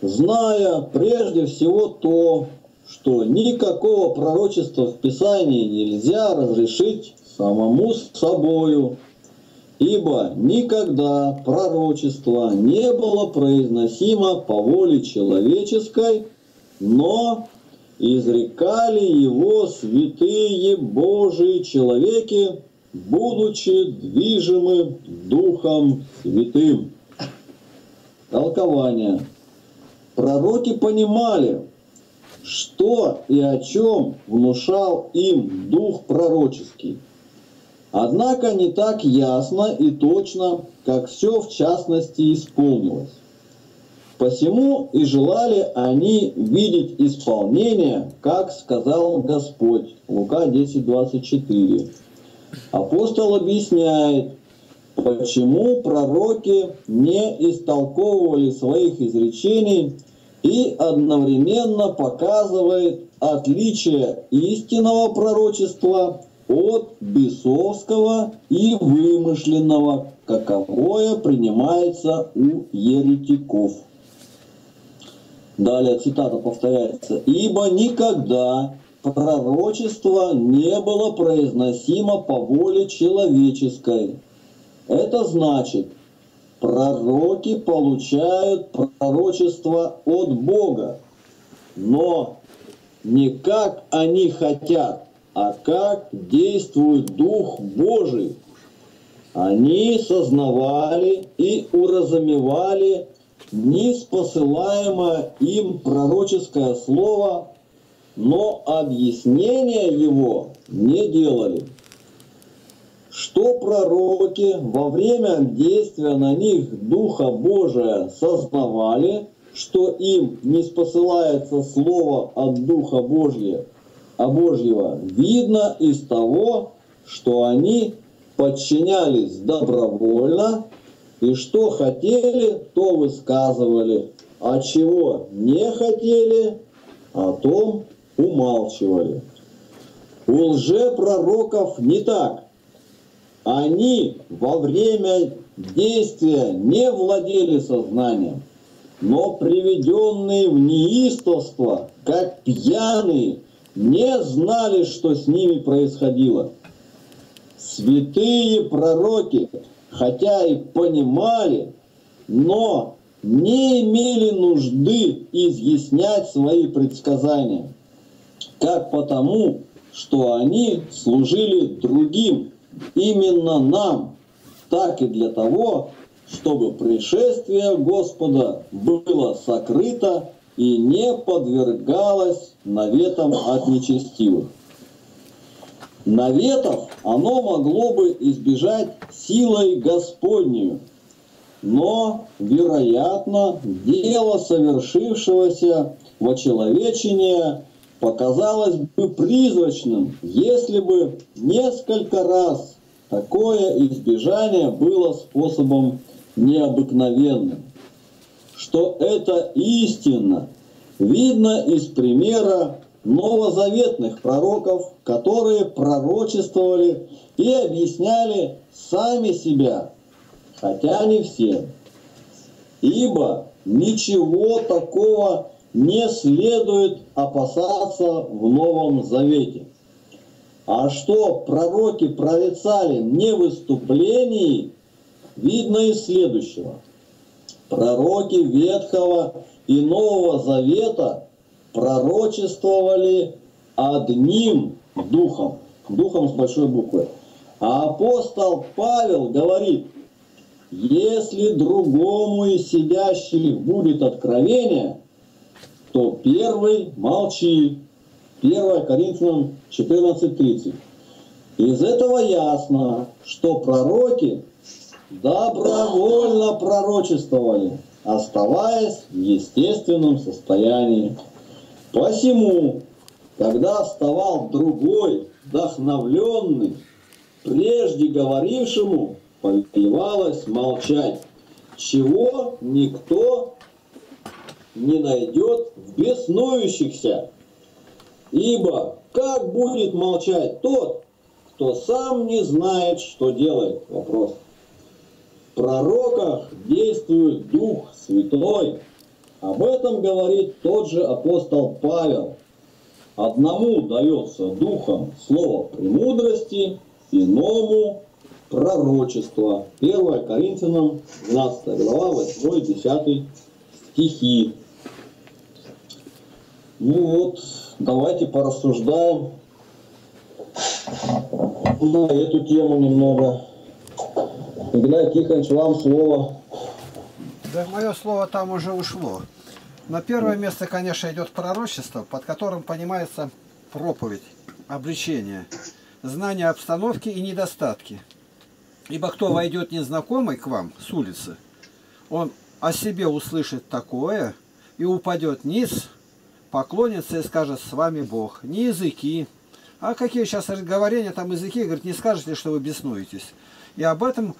«Зная прежде всего то, что никакого пророчества в Писании нельзя разрешить самому собою, ибо никогда пророчество не было произносимо по воле человеческой, но изрекали его святые Божии человеки, будучи движимы Духом Святым». Толкование. Пророки понимали, что и о чем внушал им Дух Пророческий. Однако не так ясно и точно, как все в частности исполнилось. Посему и желали они видеть исполнение, как сказал Господь. Лука 10:24. Апостол объясняет, почему пророки не истолковывали своих изречений, и одновременно показывает отличие истинного пророчества от бесовского и вымышленного, каковое принимается у еретиков. Далее цитата повторяется. «Ибо никогда пророчество не было произносимо по воле человеческой». Это значит, пророки получают пророчество от Бога, но не как они хотят, а как действует Дух Божий. Они сознавали и уразумевали ниспосылаемое им пророческое слово, но объяснения его не делали. что пророки во время действия на них Духа Божия сознавали, что им не спосылается слово от Духа Божьего, а Божьего видно из того, что они подчинялись добровольно, и что хотели, то высказывали, а чего не хотели, о том умалчивали. У лжепророков не так. Они во время действия не владели сознанием, но приведенные в неистовство, как пьяные, не знали, что с ними происходило. Святые пророки, хотя и понимали, но не имели нужды изъяснять свои предсказания, как потому, что они служили другим, именно нам, так и для того, чтобы пришествие Господа было сокрыто и не подвергалось наветам от нечестивых. Наветов оно могло бы избежать силой Господнею, но, вероятно, дело совершившегося вочеловечения показалось бы призрачным, если бы несколько раз такое избежание было способом необыкновенным. Что это истинно, видно из примера новозаветных пророков, которые пророчествовали и объясняли сами себя, хотя не все. Ибо ничего такого не следует опасаться в Новом Завете. А что пророки прорицали не в выступлении, видно из следующего. Пророки Ветхого и Нового Завета пророчествовали одним духом, духом с большой буквы. А апостол Павел говорит: если другому из сидящих будет откровение, то первый молчи. 1 Коринфянам 14:30. Из этого ясно, что пророки добровольно пророчествовали, оставаясь в естественном состоянии. Посему, когда вставал другой, вдохновленный, прежде говорившему повелевалось молчать, чего никто не найдет в беснующихся. Ибо как будет молчать тот, кто сам не знает, что делает? Вопрос. В пророках действует Дух Святой. Об этом говорит тот же апостол Павел. Одному дается Духом слово премудрости, иному пророчество. 1 Коринфянам 12 глава 8-10 стихи. Ну вот, давайте порассуждаем на эту тему немного. Игнат Тихонович, вам слово. Да, мое слово там уже ушло. На первое место, конечно, идет пророчество, под которым понимается проповедь, обличение, знание обстановки и недостатки. Ибо кто войдет незнакомый к вам с улицы, он о себе услышит такое и упадет низ, поклонится и скажет: с вами Бог. Не языки. А какие сейчас разговорения там языки? Говорит, не скажете, что вы беснуетесь. И об этом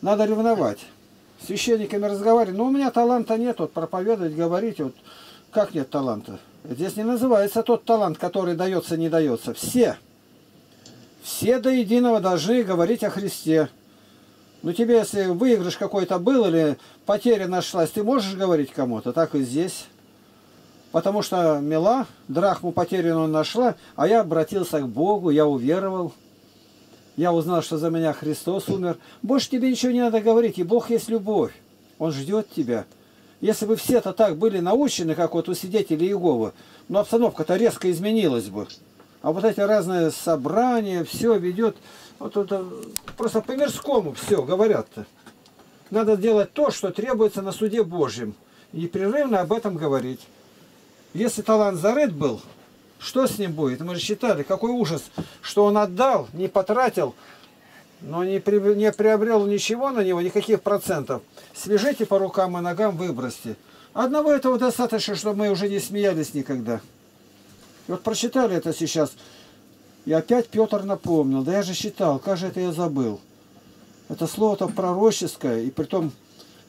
надо ревновать. С священниками разговаривать. Но у меня таланта нет, вот проповедовать, говорить. Вот как нет таланта? Здесь не называется тот талант, который дается, не дается. Все до единого должны говорить о Христе. Ну тебе, если выигрыш какой-то был или потеря нашлась, ты можешь говорить кому-то? Так и здесь. Потому что мила, драхму потерянную нашла, а я обратился к Богу, я уверовал, я узнал, что за меня Христос умер. Больше тебе ничего не надо говорить, и Бог есть любовь, Он ждет тебя. Если бы все-то так были научены, как вот у свидетелей Иеговы, но обстановка-то резко изменилась бы. А вот эти разные собрания, все ведет, вот это, просто по-мирскому все говорят-то. Надо делать то, что требуется на суде Божьем, и непрерывно об этом говорить. Если талант зарыт был, что с ним будет? Мы же считали, какой ужас, что он отдал, не потратил, но не приобрел ничего на него, никаких процентов, свяжите по рукам и ногам, выбросьте. Одного этого достаточно, чтобы мы уже не смеялись никогда. И вот прочитали это сейчас, и опять Петр напомнил, да я же читал, как же это я забыл. Это слово-то пророческое, и притом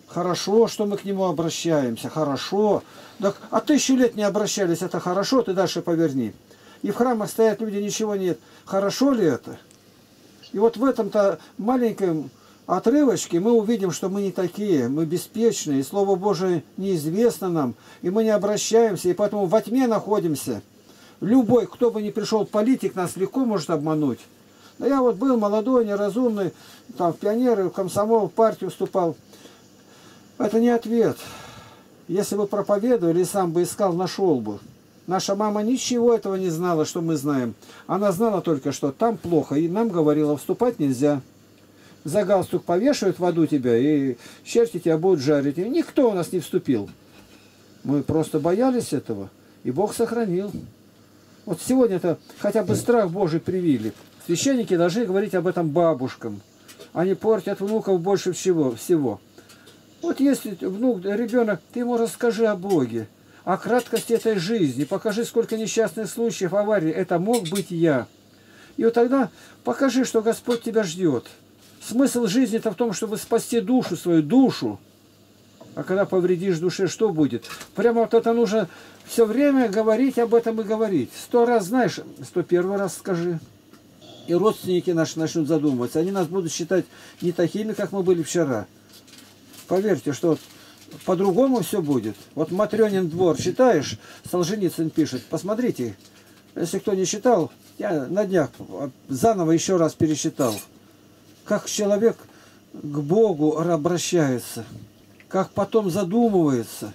хорошо, что мы к нему обращаемся, хорошо. Так, а тысячи лет не обращались, это хорошо, ты дальше поверни. И в храмах стоят люди, ничего нет. Хорошо ли это? И вот в этом-то маленьком отрывочке мы увидим, что мы не такие, мы беспечные, и Слово Божие неизвестно нам, и мы не обращаемся, и поэтому во тьме находимся. Любой, кто бы ни пришел, политик нас легко может обмануть. Но я вот был молодой, неразумный, там в пионеры, в комсомол, в партию вступал. Это не ответ. Если бы проповедовал или сам бы искал, нашел бы. Наша мама ничего этого не знала, что мы знаем. Она знала только, что там плохо, и нам говорила, вступать нельзя. За галстук повешают в аду тебя, и черти тебя будут жарить. И никто у нас не вступил. Мы просто боялись этого, и Бог сохранил. Вот сегодня-то хотя бы страх Божий привили. Священники должны говорить об этом бабушкам. Они портят внуков больше всего. Вот если внук, ребенок, ты ему расскажи о Боге, о краткости этой жизни, покажи, сколько несчастных случаев, аварий. Это мог быть я. И вот тогда покажи, что Господь тебя ждет. Смысл жизни-то в том, чтобы спасти душу свою, душу. А когда повредишь душе, что будет? Прямо вот это нужно все время говорить об этом и говорить. 100 раз знаешь, 101 раз скажи. И родственники наши начнут задумываться. Они нас будут считать не такими, как мы были вчера. Поверьте, что по-другому все будет. Вот «Матрёнин двор» читаешь, Солженицын пишет. Посмотрите, если кто не читал, я на днях заново еще раз перечитал. Как человек к Богу обращается, как потом задумывается.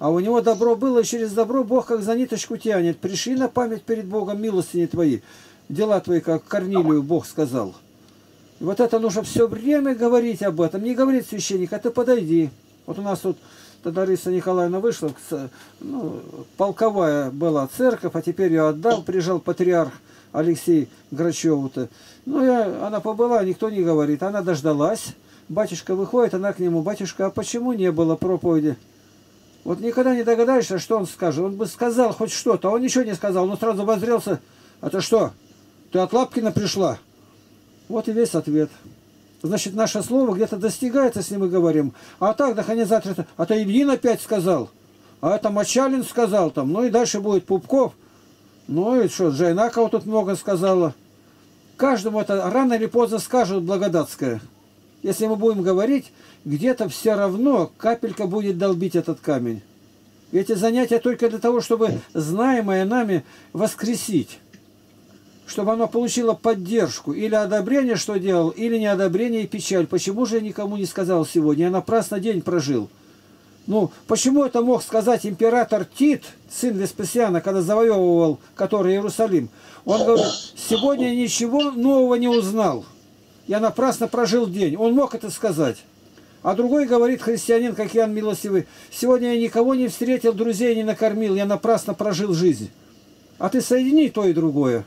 А у него добро было, и через добро Бог как за ниточку тянет. Пришли на память перед Богом милостыни твои. Дела твои, как Корнилию Бог сказал. И вот это нужно все время говорить об этом. Не говорит священник, а ты подойди. Вот у нас тут тогда Лариса Николаевна вышла, ну, полковая была церковь, а теперь ее отдал, приезжал патриарх Алексей Грачев-то. Ну, она побыла, никто не говорит. Она дождалась, батюшка выходит, она к нему, батюшка, а почему не было проповеди? Вот никогда не догадаешься, что он скажет. Он бы сказал хоть что-то, а он ничего не сказал, он сразу воззрелся. А ты что, ты от Лапкина пришла? Вот и весь ответ. Значит, наше слово где-то достигается, если мы говорим. А так, да храни завтра, а то Ильин опять сказал, а это Мочалин сказал там, ну и дальше будет Пупков. Ну и что, Жайнакова тут много сказала. Каждому это рано или поздно скажут благодатское. Если мы будем говорить, где-то все равно капелька будет долбить этот камень. Эти занятия только для того, чтобы знаемое нами воскресить. Чтобы оно получило поддержку, или одобрение, что делал, или неодобрение и печаль. Почему же я никому не сказал сегодня? Я напрасно день прожил. Ну, почему это мог сказать император Тит, сын Веспасиана, когда завоевывал, который Иерусалим? Он говорит, сегодня я ничего нового не узнал. Я напрасно прожил день. Он мог это сказать. А другой говорит, христианин, как Иоанн Милостивый, сегодня я никого не встретил, друзей не накормил, я напрасно прожил жизнь. А ты соедини то и другое.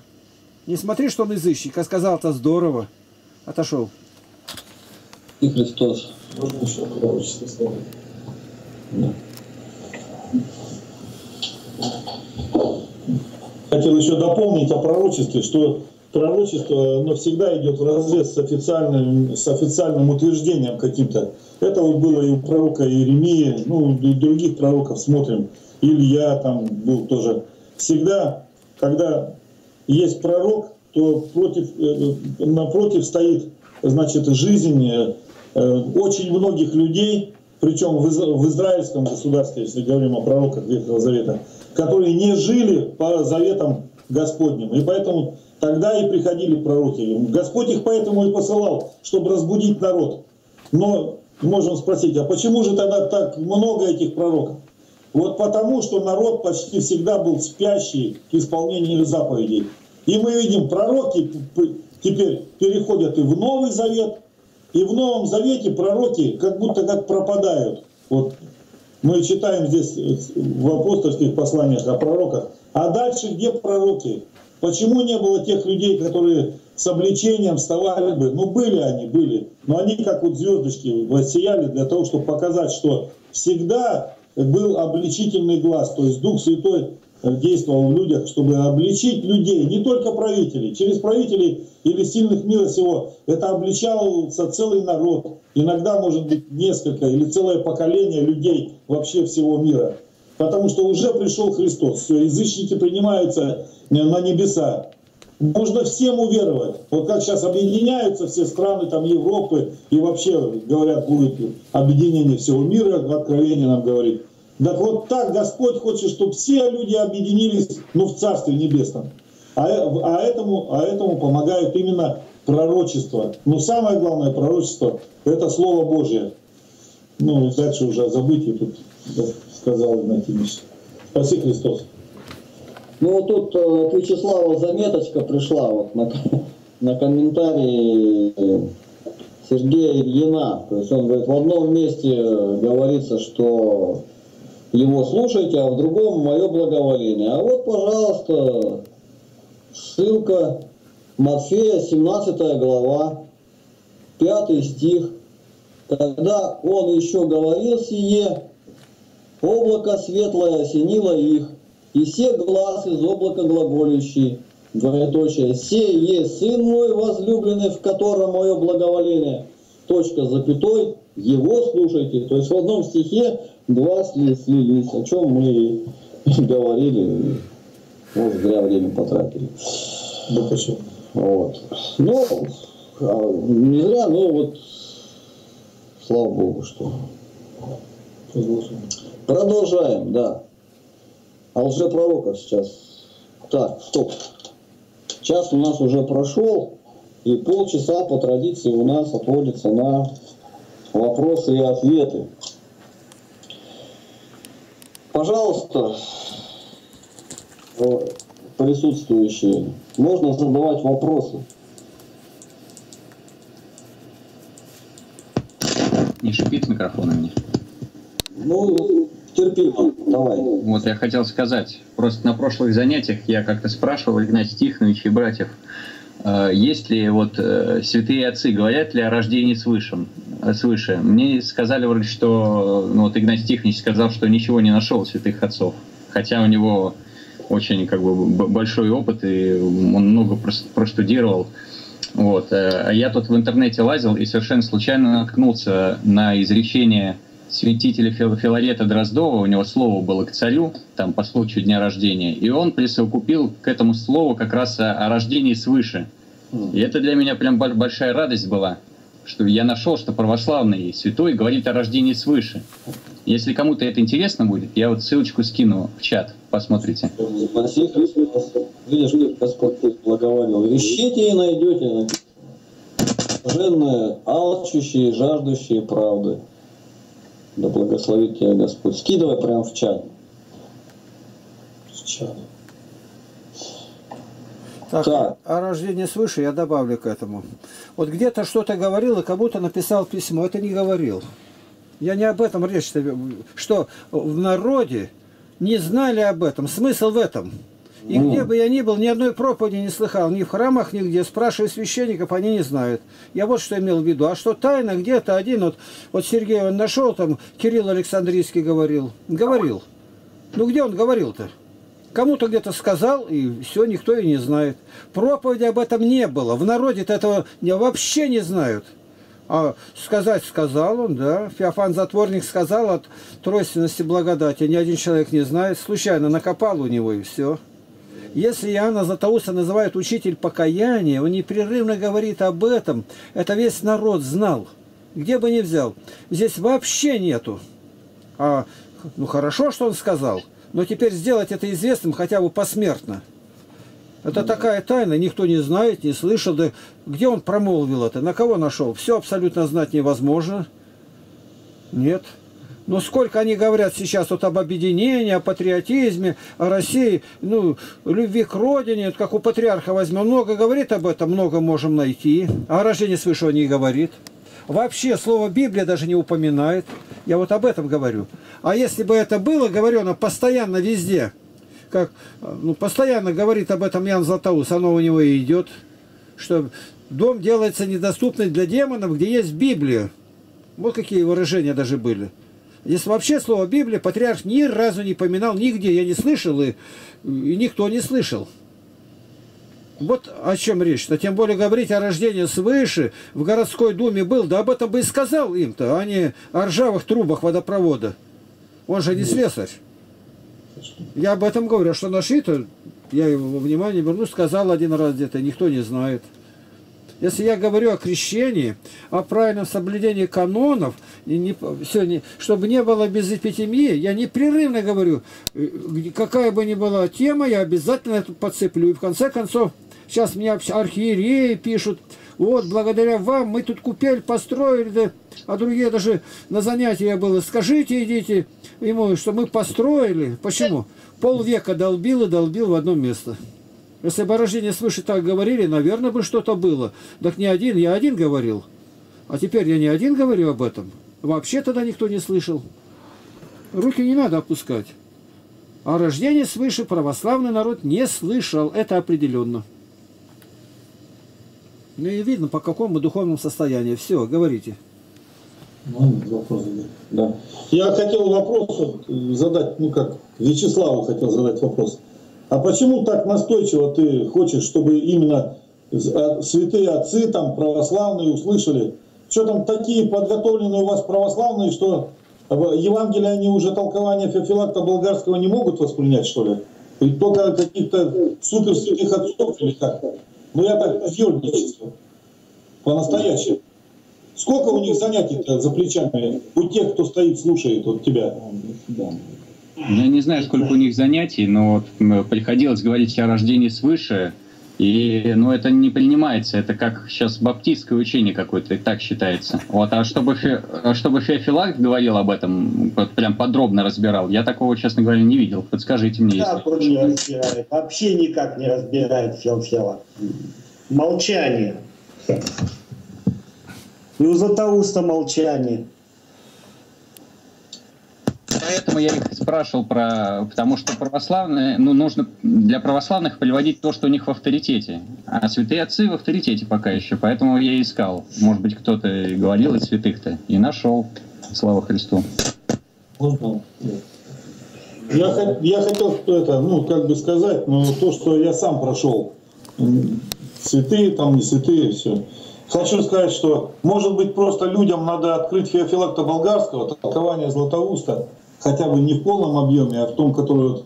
Не смотри, что он язычник, а сказал-то здорово. Отошел. И Христос. Можно еще пророческое слово? Да. Хотел еще дополнить о пророчестве, что пророчество, оно всегда идет в разрез с официальным утверждением каким-то. Это вот было и у пророка Иеремии, ну и других пророков смотрим. Илья там был тоже. Всегда, когда есть пророк, то напротив стоит, значит, жизнь очень многих людей, причем в израильском государстве, если говорим о пророках Ветхого Завета, которые не жили по заветам Господним. И поэтому тогда и приходили пророки. Господь их поэтому и посылал, чтобы разбудить народ. Но можем спросить, а почему же тогда так много этих пророков? Вот потому, что народ почти всегда был спящий к исполнению заповедей. И мы видим, пророки теперь переходят и в Новый Завет, и в Новом Завете пророки как будто как пропадают. Вот мы читаем здесь в апостольских посланиях о пророках. А дальше где пророки? Почему не было тех людей, которые с обличением вставали бы, ну были, но они как вот звездочки воссияли для того, чтобы показать, что всегда был обличительный глаз, то есть Дух Святой действовал в людях, чтобы обличить людей, не только правителей, через правителей или сильных мира сего, это обличался целый народ, иногда может быть несколько или целое поколение людей вообще всего мира, потому что уже пришел Христос, все, язычники принимаются на небеса. Можно всем уверовать. Вот как сейчас объединяются все страны там, Европы, и вообще, говорят, будет объединение всего мира, в Откровении нам говорит. Так вот так Господь хочет, чтобы все люди объединились, ну, в Царстве Небесном. А этому помогает именно пророчество. Но самое главное пророчество — это Слово Божие. Ну, дальше уже о забытии тут сказал Игнатий Ильич. Спаси Христос. Ну, тут от Вячеслава заметочка пришла вот на комментарии Сергея Ильина. То есть он говорит, в одном месте говорится, что его слушайте, а в другом мое благоволение. А вот, пожалуйста, ссылка Матфея, 17 глава, 5 стих. Когда он еще говорил сие, облако светлое осенило их. И все глаз из облака глаголющий, двоеточие, «Се есть Сын мой возлюбленный, в котором мое благоволение», точка, запятой, его слушайте. То есть в одном стихе два слились, о чем мы говорили, может, зря время потратили. Ну, почему? Вот. Ну, не зря, но вот, слава Богу, что... Продолжаем, да. А лжепророка сейчас. Так, стоп. Час у нас уже прошел, и полчаса по традиции у нас отводится на вопросы и ответы. Пожалуйста, присутствующие, можно задавать вопросы. Не шипит микрофон у меня. Ну... Терпимо, давай. Вот я хотел сказать, просто на прошлых занятиях я как-то спрашивал Игнатия Тихоновича и братьев, есть ли вот святые отцы, говорят ли о рождении свыше. Мне сказали вроде, что ну, вот Игнатий Тихонович сказал, что ничего не нашел святых отцов, хотя у него очень как бы большой опыт и он много проштудировал. Вот. А я тут в интернете лазил и совершенно случайно наткнулся на изречение святителя Филарета Дроздова, у него слово было к царю, там по случаю дня рождения, и он присовокупил к этому слову как раз о рождении свыше. И это для меня прям большая радость была, что я нашел, что православный святой говорит о рождении свыше. Если кому-то это интересно будет, я вот ссылочку скину в чат, посмотрите. Видишь, Господь благоволил. Ищите и найдете. Блаженные, алчущие, жаждущие правды. Да благословит тебя Господь. Скидывай прямо в чат. В чат. Так, о рождении свыше я добавлю к этому. Вот где-то что-то говорил и кому-то написал письмо. Это не говорил. Я не об этом речь. Что в народе не знали об этом. Смысл в этом. И где бы я ни был, ни одной проповеди не слыхал, ни в храмах, нигде. Спрашивая священников, они не знают. Я вот что имел в виду. А что тайно где-то один, вот Сергей он нашел, там Кирилл Александрийский говорил. Говорил. Ну где он говорил-то? Кому-то где-то сказал, и все, никто и не знает. Проповеди об этом не было. В народе-то этого вообще не знают. А сказать сказал он, да. Феофан Затворник сказал от тройственности благодати. Ни один человек не знает. Случайно накопал у него, и все. Если Иоанна Златоуста называют учитель покаяния, он непрерывно говорит об этом. Это весь народ знал. Где бы ни взял. Здесь вообще нету. Ну хорошо, что он сказал, но теперь сделать это известным хотя бы посмертно. Это такая тайна, никто не знает, не слышал. Да где он промолвил это? На кого нашел? Все абсолютно знать невозможно. Нет. Но сколько они говорят сейчас вот об объединении, о патриотизме, о России, ну, любви к родине, вот как у патриарха возьмем, много говорит об этом, много можем найти. О рождении свыше не говорит. Вообще слово Библия даже не упоминает. Я вот об этом говорю. А если бы это было говорено постоянно везде, как, ну, постоянно говорит об этом Иоанн Златоуст, оно у него и идет. что дом делается недоступным для демонов, где есть Библия. Вот какие выражения даже были. Если вообще слово Библия патриарх ни разу не поминал нигде, я не слышал, и никто не слышал. Вот о чем речь-то. Тем более говорить о рождении свыше в городской думе был, да об этом бы и сказал им-то, а не о ржавых трубах водопровода. Он же не слесарь. Я об этом говорю, что нашли-то, я его внимание верну, сказал один раз где-то, никто не знает. Если я говорю о крещении, о правильном соблюдении канонов, чтобы не было безэпитемии, я непрерывно говорю, какая бы ни была тема, я обязательно это подцеплю. И в конце концов, сейчас мне архиереи пишут, вот, благодаря вам мы тут купель построили, да, а другие даже на занятия было, скажите, идите ему, что мы построили. Почему? Полвека долбил и долбил в одно место. Если бы о рождении свыше так говорили, наверное, бы что-то было. Так не один, я один говорил. А теперь я не один говорю об этом. Вообще тогда никто не слышал. Руки не надо опускать. О рождении свыше православный народ не слышал. Это определенно. Ну и видно, по какому духовному состоянию. Все, говорите. Ну, вопрос, да. Я хотел вопрос задать, ну как, Вячеславу хотел задать вопрос. А почему так настойчиво ты хочешь, чтобы именно святые отцы, там, православные услышали? Что там такие подготовленные у вас православные, что Евангелие они уже толкование Феофилакта Болгарского не могут воспринять, что ли? И только каких-то суперсвятых отцов или как? Ну я так юрничаю, по-настоящему. Сколько у них занятий-то за плечами, у тех, кто стоит, слушает вот тебя? Я не знаю, сколько у них занятий, но приходилось говорить о рождении свыше, и ну, это не принимается, это как сейчас баптистское учение какое-то, так считается. Вот, а чтобы Феофилакт говорил об этом, прям подробно разбирал, я такого, честно говоря, не видел. Подскажите мне. Да, не разбирает, вообще никак не разбирает Феофилакт. Молчание. И у Златоуста молчание. Поэтому я их спрашивал про... Потому что православные... Ну, нужно для православных приводить то, что у них в авторитете. А святые отцы в авторитете пока еще. Поэтому я искал. Может быть, кто-то говорил из святых-то. И нашел. Слава Христу. Я хотел это, ну, как бы сказать, но то, что я сам прошел. Святые там, не святые, все. Хочу сказать, что, может быть, просто людям надо открыть Феофилакта Болгарского, толкование Златоуста, хотя бы не в полном объеме, а в том, который,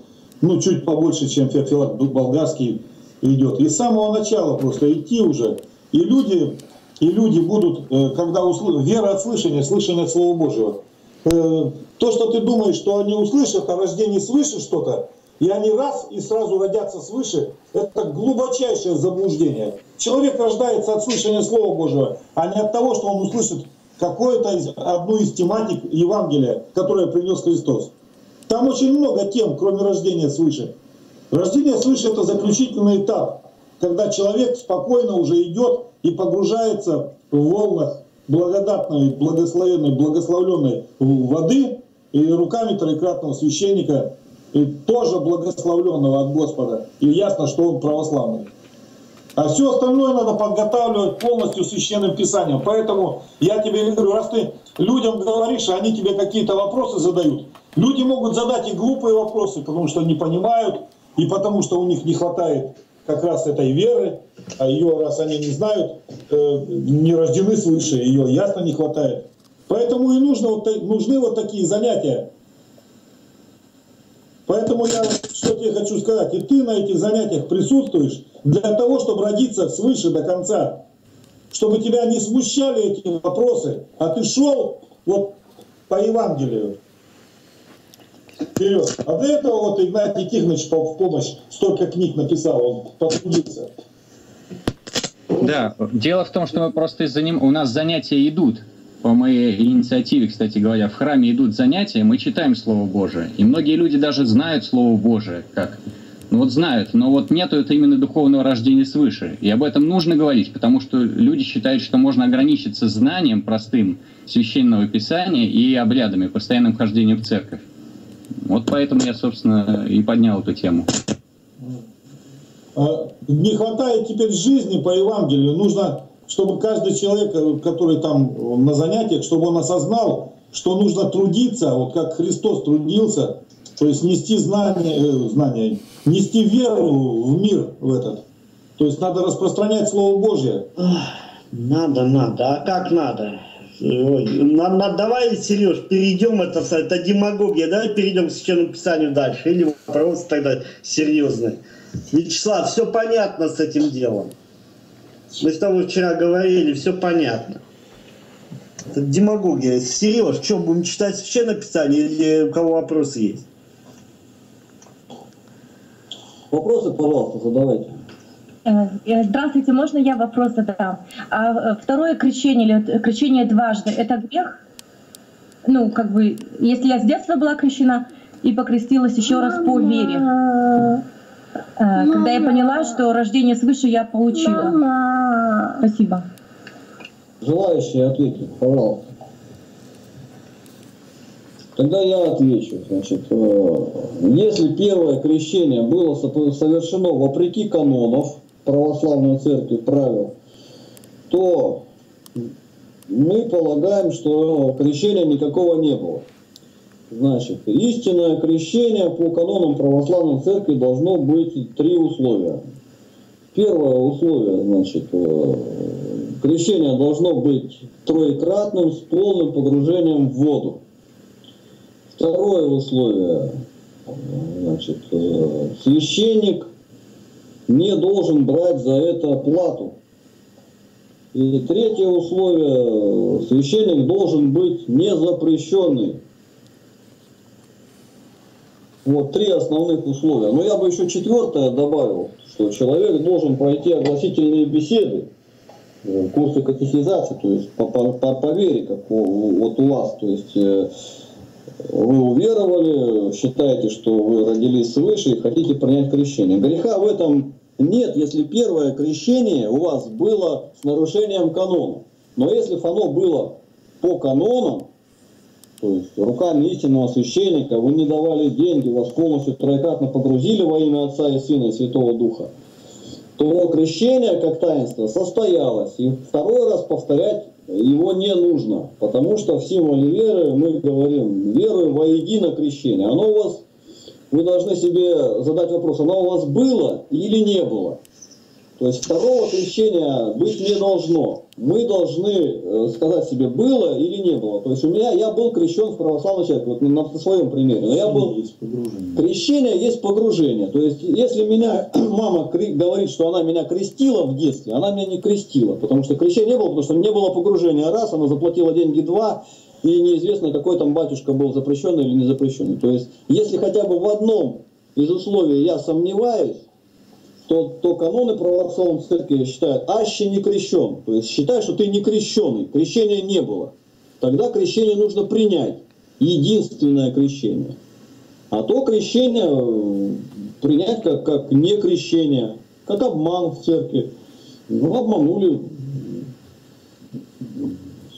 ну, чуть побольше, чем Феофилакт Болгарский идет. И с самого начала просто идти уже. И люди будут, когда услышат, вера от слышания, слышание от Слова Божьего. То, что ты думаешь, что они услышат о рождении свыше что-то, и они раз и сразу родятся свыше, это глубочайшее заблуждение. Человек рождается от слышания Слова Божьего, а не от того, что он услышит какую-то одну из тематик Евангелия, которое принес Христос. Там очень много тем, кроме рождения свыше. Рождение свыше — это заключительный этап, когда человек спокойно уже идет и погружается в волнах благодатной, благословенной, благословленной воды и руками троекратного священника, и тоже благословленного от Господа. И ясно, что он православный. А все остальное надо подготавливать полностью священным писанием. Поэтому я тебе говорю, раз ты людям говоришь, они тебе какие-то вопросы задают. Люди могут задать и глупые вопросы, потому что не понимают, и потому что у них не хватает как раз этой веры, а ее, раз они не знают, не рождены свыше, ее ясно не хватает. Поэтому и нужны вот такие занятия. Поэтому я что тебе хочу сказать, и ты на этих занятиях присутствуешь для того, чтобы родиться свыше до конца, чтобы тебя не смущали эти вопросы, а ты шел вот по Евангелию вперед. А до этого вот Игнатий Тихонович в помощь столько книг написал, он потрудился. Да, дело в том, что мы просто из-за него, у нас занятия идут. По моей инициативе, кстати говоря, в храме идут занятия, мы читаем Слово Божие. И многие люди даже знают Слово Божие, как. Ну вот знают, но вот нету это именно духовного рождения свыше. И об этом нужно говорить, потому что люди считают, что можно ограничиться знанием простым священного писания и обрядами, постоянным хождением в церковь. Вот поэтому я, собственно, и поднял эту тему. не хватает теперь жизни по Евангелию. Нужно, чтобы каждый человек, который там на занятиях, чтобы он осознал, что нужно трудиться, вот как Христос трудился, то есть нести знания, нести веру в мир в этот. То есть надо распространять Слово Божье. Надо. А как надо? Давай, Сереж, перейдем, это демагогия, давай перейдем к Священному Писанию дальше. Или вопрос тогда серьезный. Вячеслав, все понятно с этим делом. Мы с тобой вчера говорили, все понятно. Это демагогия. Сереж, что, будем читать Священное Писание или у кого вопросы есть? Вопросы, пожалуйста, задавайте. Здравствуйте, можно я вопрос задам? А второе крещение, или крещение дважды, это грех? Ну, как бы, если я с детства была крещена и покрестилась еще раз по вере, когда я поняла, что рождение свыше я получила. Спасибо. Желающие ответить, пожалуйста. Тогда я отвечу. Значит, если первое крещение было совершено вопреки канонов православной церкви, правил, то мы полагаем, что крещения никакого не было. Значит, истинное крещение по канонам православной церкви должно быть три условия. Первое условие, значит, крещение должно быть троекратным с полным погружением в воду. Второе условие, значит, священник не должен брать за это плату. И третье условие, священник должен быть незапрещенный. Вот три основных условия. Но я бы еще четвертое добавил, что человек должен пройти огласительные беседы, курсы катехизации, то есть по вере, как вот у вас, то есть вы уверовали, считаете, что вы родились свыше и хотите принять крещение. Греха в этом нет, если первое крещение у вас было с нарушением канона. Но если оно было по канонам, то есть руками истинного священника, вы не давали деньги, вас полностью троекратно погрузили во имя Отца и Сына и Святого Духа, то крещение как таинство состоялось, и второй раз повторять его не нужно, потому что в символе веры мы говорим: верую воедино крещение. Оно у вас, вы должны себе задать вопрос, оно у вас было или не было. То есть второго крещения быть не должно. Мы должны сказать себе, было или не было. То есть я был крещен в православной церкви, вот на своем примере. Но я был... Крещение есть погружение. То есть если меня мама говорит, что она меня крестила в детстве, она меня не крестила, потому что крещения не было, потому что не было погружения. Раз, она заплатила деньги, два, и неизвестно, какой там батюшка был, запрещенный или не запрещенный. То есть если хотя бы в одном из условий я сомневаюсь, то каноны православной церкви считают: аще не крещен. То есть считай, что ты не крещеный, крещения не было. Тогда крещение нужно принять, единственное крещение. А то крещение принять как не крещение, как обман в церкви. Ну, обманули.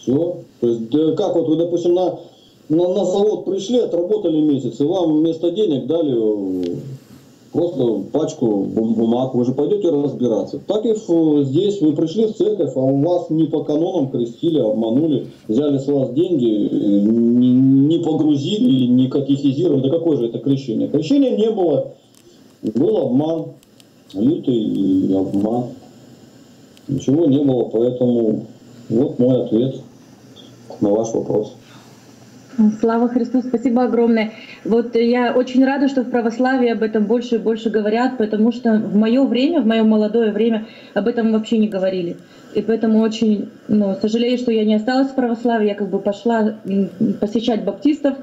Все. То есть, да, как вот вы, допустим, на завод пришли, отработали месяц, и вам вместо денег дали... Просто пачку бумаг, вы же пойдете разбираться. Так и здесь вы пришли в церковь, а у вас не по канонам крестили, обманули, взяли с вас деньги, не погрузили, не катехизировали. Да какое же это крещение? Крещения не было, был обман, лютый обман. Ничего не было, поэтому вот мой ответ на ваш вопрос. Слава Христу, спасибо огромное. Вот я очень рада, что в православии об этом больше и больше говорят, потому что в мое время, в мое молодое время об этом вообще не говорили. И поэтому очень, сожалею, что я не осталась в православии, я как бы пошла посещать баптистов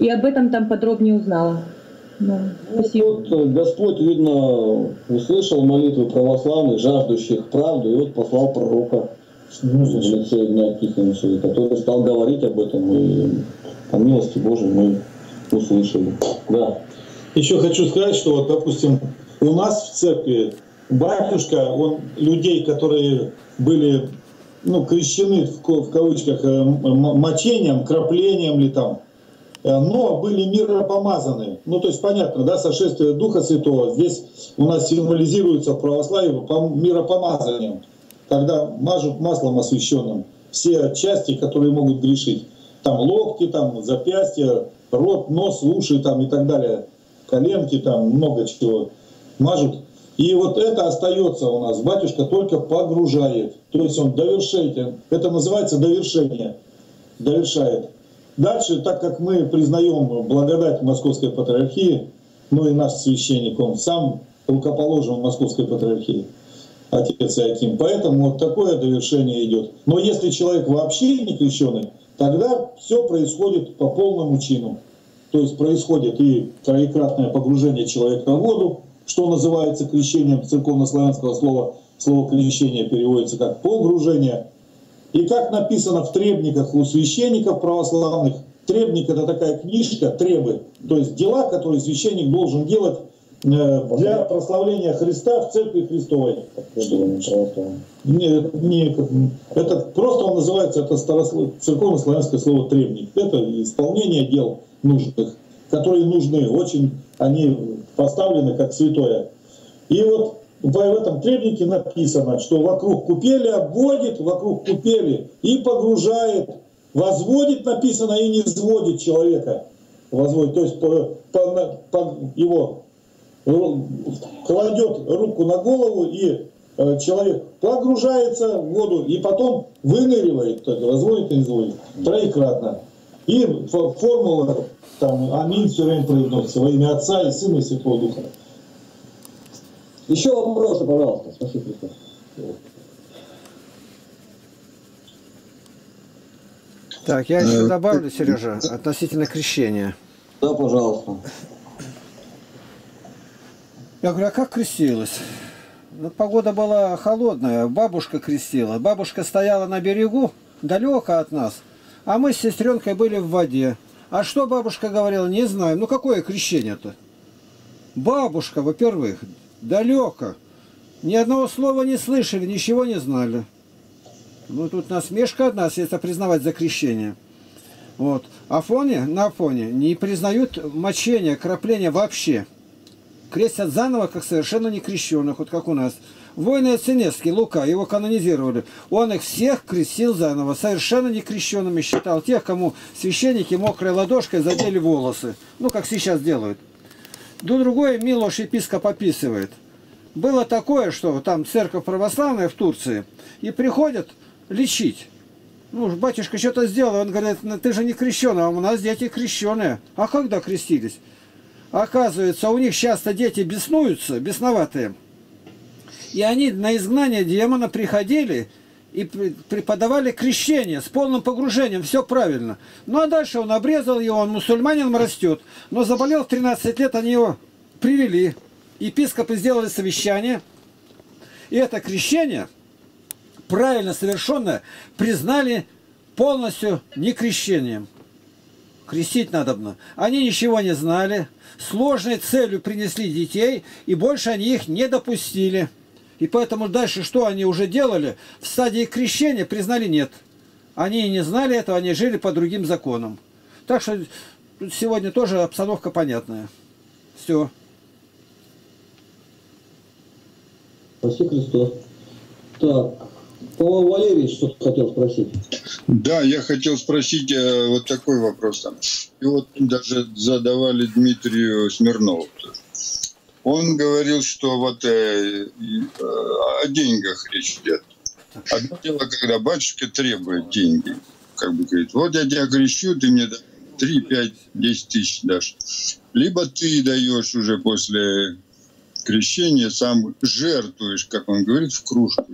и об этом там подробнее узнала. Да, спасибо. Вот Господь, видно, услышал молитвы православных, жаждущих правды, и вот послал пророка в лице Игнатия Тихоновича, который стал говорить об этом, и по милости Божией мы услышали. Да. Еще хочу сказать, что вот, допустим, у нас в церкви батюшка, он людей, которые были крещены в кавычках мочением, краплением, но были миропомазаны. Ну, то есть, понятно, да, сошествие Духа Святого здесь у нас символизируется православие по миропомазанием, когда мажут маслом освященным все части, которые могут грешить. Там локти, там запястья, рот, нос, уши там, и так далее, коленки, там много чего мажут. И вот это остается у нас, батюшка только погружает, то есть он довершает, это называется довершение, довершает. Дальше, так как мы признаем благодать Московской Патриархии, ну и наш священник, он сам рукоположен Московской Патриархии, отец Иоаким, поэтому вот такое довершение идет. Но если человек вообще не крещеный, тогда все происходит по полному чину, то есть происходит и троекратное погружение человека в воду, что называется крещением, церковно-славянского слова, слово «крещение» переводится как «погружение». И как написано в требниках у священников православных, требник — это такая книжка, требы, то есть дела, которые священник должен делать для прославления Христа в Церкви Христовой. Это просто он называется, это церковно-славянское слово «требник». Это исполнение дел нужных, которые нужны, очень они поставлены как святое. И вот в этом требнике написано, что вокруг купели обводит, вокруг купели и погружает, возводит, написано, и низводит человека. Возводит, то есть его кладет руку на голову, и человек погружается в воду, и потом выныривает, возводит и низводит, троекратно. И формула там «Аминь» все время произносится во имя Отца и Сына и Святого Духа. Еще вопросы, пожалуйста. Спасибо. Так, я еще добавлю, Сережа, относительно крещения. Да, пожалуйста. Я говорю, а как крестилась? Ну, погода была холодная, бабушка крестила. Бабушка стояла на берегу, далеко от нас. А мы с сестренкой были в воде. А что бабушка говорила, не знаю. Ну какое крещение-то? Бабушка, во-первых, далеко. Ни одного слова не слышали, ничего не знали. Ну тут насмешка от нас, если признавать за крещение. Вот. Афоне, на Афоне не признают мочение, кропление вообще. Крестят заново, как совершенно некрещенных, вот как у нас. Воины Ациневский, Лука, его канонизировали. Он их всех крестил заново, совершенно некрещенными считал. Тех, кому священники мокрой ладошкой задели волосы. Ну, как сейчас делают. Да другое Милош епископ описывает. Было такое, что там церковь православная в Турции, и приходят лечить. Ну, батюшка что-то сделал, он говорит, ты же не крещеный, а у нас дети крещеные. А когда крестились? Оказывается, у них часто дети беснуются, бесноватые. И они на изгнание демона приходили и преподавали крещение с полным погружением, все правильно. Ну а дальше он обрезал его, он мусульманином растет, но заболел в 13 лет, они его привели. Епископы сделали совещание, и это крещение, правильно совершенное, признали полностью некрещением. Крестить надобно. Они ничего не знали, сложной целью принесли детей, и больше они их не допустили. И поэтому дальше, что они уже делали, в стадии крещения признали нет. Они не знали этого, они жили по другим законам. Так что сегодня тоже обстановка понятная. Все. Спасибо, Христос. Так, Павел Валерьевич что-то хотел спросить. Да, я хотел спросить вот такой вопрос. Там. И вот даже задавали Дмитрию Смирнову. Он говорил, что вот о деньгах речь идет. Одно дело, когда батюшка требует деньги. Как бы говорит, вот я тебя крещу, ты мне 3, 5, 10 тысяч дашь. Либо ты даешь уже после крещения, сам жертвуешь, как он говорит, в кружку.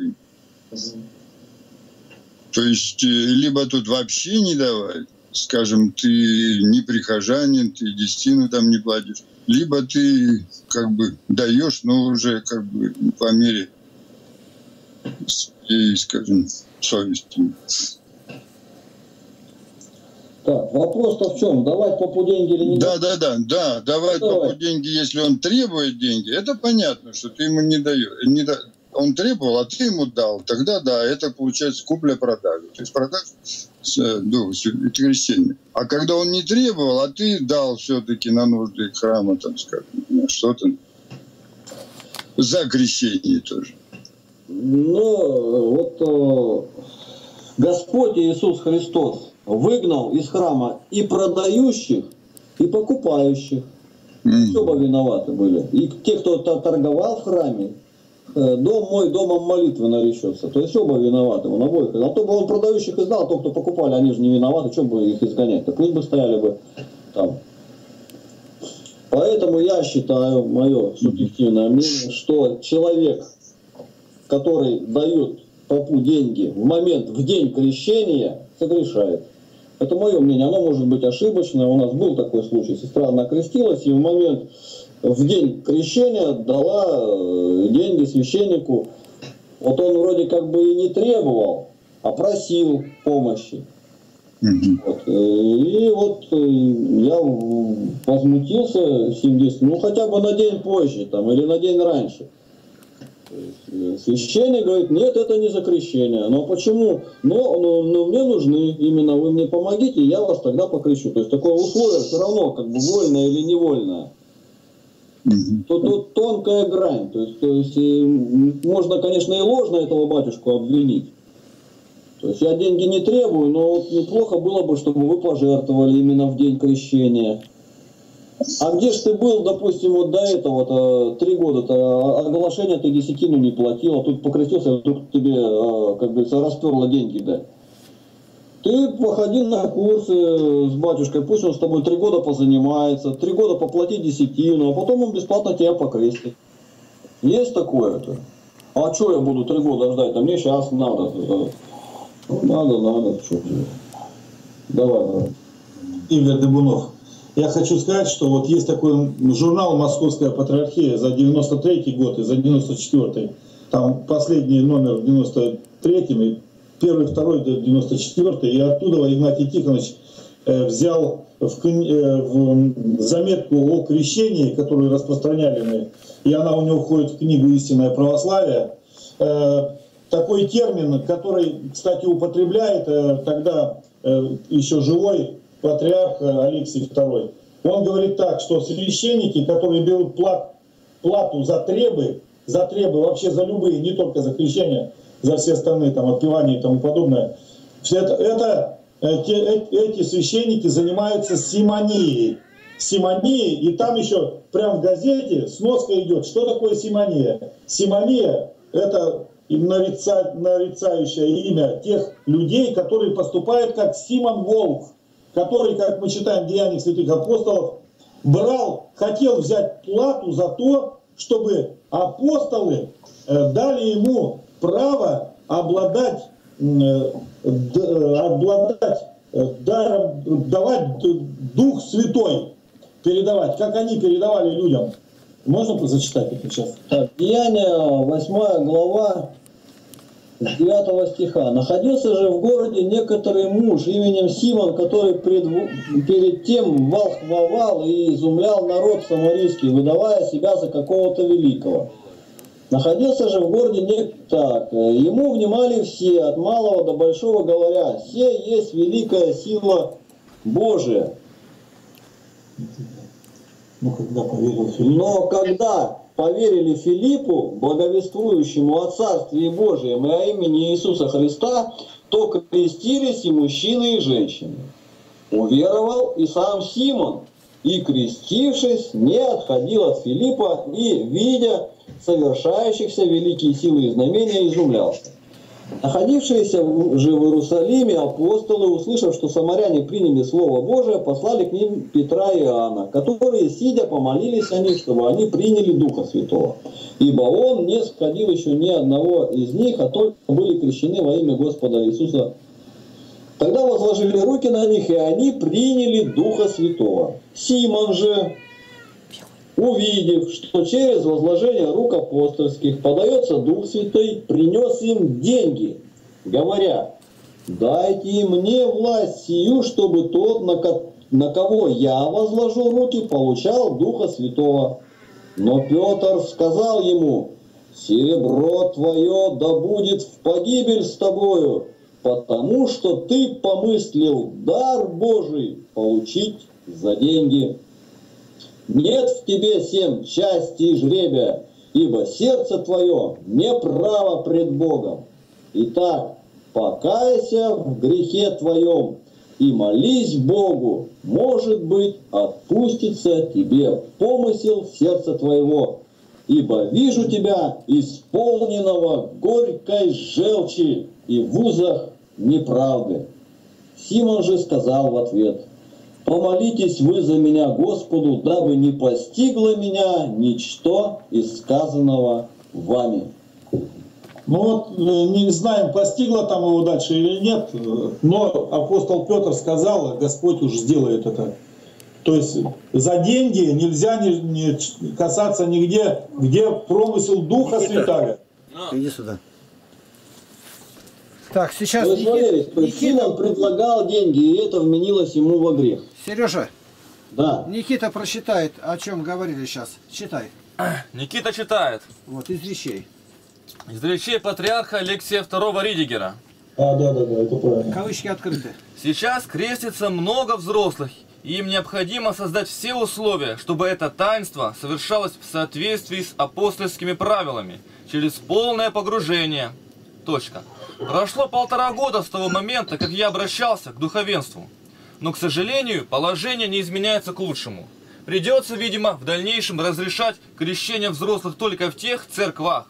То есть, либо тут вообще не давай, скажем, ты не прихожанин, ты десятину там не платишь, либо ты как бы даешь, но уже как бы по мере своей, скажем, совести. Так, вопрос-то в чем? Давать попу деньги или не давать? Да, давать попу деньги, если он требует деньги, это понятно, что ты ему не даешь. Он требовал, а ты ему дал, тогда да, это получается купля-продажа. То есть продаж духа трясения. А когда он не требовал, а ты дал все-таки на нужды храма, там, скажем, что-то за крещение тоже. Ну, вот Господь Иисус Христос выгнал из храма и продающих, и покупающих. Все бы виноваты были. И те, кто торговал в храме, дом мой домом молитвы наречется. То есть оба виноваты, он обоих. А то бы он продающих и знал, а то, кто покупали, они же не виноваты, что бы их изгонять? Так пусть бы стояли бы там. Поэтому я считаю, мое субъективное мнение, что человек, который дает попу деньги в день крещения, согрешает. Это мое мнение, оно может быть ошибочное. У нас был такой случай, сестра, она крестилась и в день крещения дала деньги священнику. Вот он вроде как бы и не требовал, а просил помощи. Вот. И вот я возмутился 70, ну хотя бы на день позже там, или на день раньше. Священник говорит, нет, это не за крещение. Но почему? Но мне нужны именно, вы мне помогите, я вас тогда покрещу. То есть такое условие все равно, как бы вольное или невольное. Тут тонкая грань. То есть можно, конечно, и ложно этого батюшку обвинить. То есть я деньги не требую, но вот неплохо было бы, чтобы вы пожертвовали именно в день крещения. А где же ты был, допустим, вот до этого 3 года-то оглашения ты десятину не платил, а тут покрестился, а тут тебе, как говорится, расперло деньги, да. Ты походи на курсы с батюшкой, пусть он с тобой 3 года позанимается, 3 года поплати десятину, а потом он бесплатно тебя покрестит. Есть такое-то? А что я буду 3 года ждать? А мне сейчас надо. Ну, надо, что делать. Давай. Игорь Дыбунов. Я хочу сказать, что вот есть такой журнал «Московская патриархия» за 93 год и за 94. Там последний номер в 93-м, и первый, второй до 94-й. И оттуда Игнатий Тихонович взял в заметку о крещении, которую распространяли мы, и она у него входит в книгу «Истинное православие». Такой термин, который, кстати, употребляет тогда еще живой патриарх Алексий II. Он говорит так, что священники, которые берут плату за требы вообще за любые, не только за крещение, за все остальные там, отпевания и тому подобное, эти священники занимаются симонией. И там еще прям в газете сноска идет, что такое симония. Симония — это нарицающее имя тех людей, которые поступают как Симон Волк, который, как мы читаем в Деяниях святых апостолов, хотел взять плату за то, чтобы апостолы дали ему право давать Дух Святой, передавать, как они передавали людям. Можно зачитать это сейчас? Так, Деяния 8 глава. С 9 стиха. «Находился же в городе некоторый муж именем Симон, который перед тем волхвовал и изумлял народ самарийский, выдавая себя за какого-то великого. Находился же в городе ему внимали все, от малого до большого, говоря, «Се есть великая сила Божия». Но когда поверили Филиппу, благовествующему о Царстве Божьем и о имени Иисуса Христа, то крестились и мужчины, и женщины. Уверовал и сам Симон, и, крестившись, не отходил от Филиппа, и, видя совершающихся великие силы и знамения, изумлялся. Находившиеся же в Иерусалиме апостолы, услышав, что самаряне приняли Слово Божие, послали к ним Петра и Иоанна, которые, сидя, помолились о них, чтобы они приняли Духа Святого. Ибо он не сходил еще ни одного из них, а только были крещены во имя Господа Иисуса. Тогда возложили руки на них, и они приняли Духа Святого. Симон же, увидев, что через возложение рук апостольских подается Дух Святой, принес им деньги, говоря, «Дайте мне власть сию, чтобы тот, на кого я возложу руки, получал Духа Святого». Но Петр сказал ему, «Серебро твое да будет в погибель с тобою, потому что ты помыслил дар Божий получить за деньги. Нет в тебе семь части и жребия, ибо сердце твое неправо пред Богом. Итак, покайся в грехе твоем и молись Богу, может быть, отпустится тебе помысел сердца твоего, ибо вижу тебя исполненного горькой желчи и в узах неправды. Симон же сказал в ответ: «Помолитесь вы за меня Господу, дабы не постигло меня ничто из сказанного вами». Ну вот, не знаем, постигло там его дальше или нет, но апостол Петр сказал: Господь уж сделает это. То есть за деньги нельзя не касаться нигде, где промысел Духа Святаго. Иди сюда. Так, сейчас Никита предлагал деньги, и это вменилось ему во грех. Сережа, да. Никита прочитает, о чем говорили сейчас. Читай. Никита читает. Вот, из речей. Из речей патриарха Алексия II Ридигера. А, да, это правильно. Кавычки открыты. Сейчас крестится много взрослых, и им необходимо создать все условия, чтобы это таинство совершалось в соответствии с апостольскими правилами, через полное погружение. Точка. Прошло 1,5 года с того момента, как я обращался к духовенству. Но, к сожалению, положение не изменяется к лучшему. Придется, видимо, в дальнейшем разрешать крещение взрослых только в тех церквах,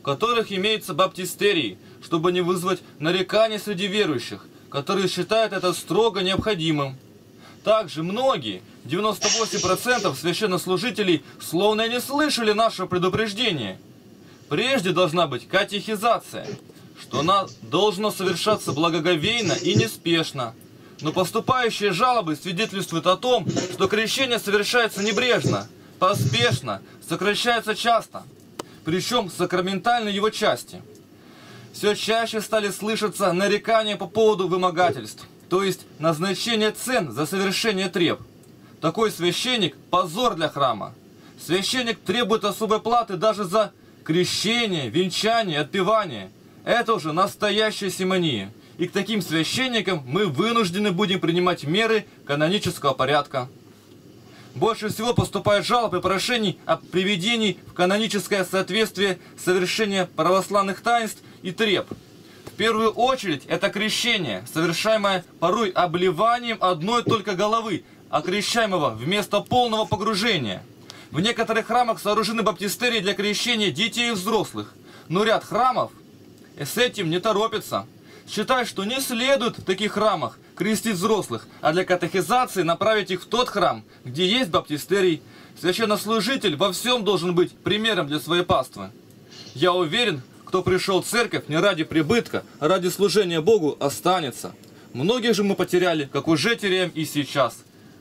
в которых имеются баптистерии, чтобы не вызвать нареканий среди верующих, которые считают это строго необходимым. Также многие, 98% священнослужителей, словно не слышали нашего предупреждения. Прежде должна быть катехизация, что она должна совершаться благоговейно и неспешно. Но поступающие жалобы свидетельствуют о том, что крещение совершается небрежно, поспешно, сокращается часто, причем сакраментальной его части. Все чаще стали слышаться нарекания по поводу вымогательств, то есть назначение цен за совершение треб. Такой священник – позор для храма. Священник требует особой платы даже за крещение, венчание, отпевание. Это уже настоящая симония. И к таким священникам мы вынуждены будем принимать меры канонического порядка. Больше всего поступает жалоб и прошений о приведении в каноническое соответствие совершения православных таинств и треб. В первую очередь это крещение, совершаемое порой обливанием одной только головы, окрещаемого вместо полного погружения. В некоторых храмах сооружены баптистерии для крещения детей и взрослых, но ряд храмов с этим не торопится. Считают, что не следует в таких храмах крестить взрослых, а для катехизации направить их в тот храм, где есть баптистерий. Священнослужитель во всем должен быть примером для своей паствы. Я уверен, кто пришел в церковь не ради прибытка, а ради служения Богу, останется. Многих же мы потеряли, как уже теряем и сейчас.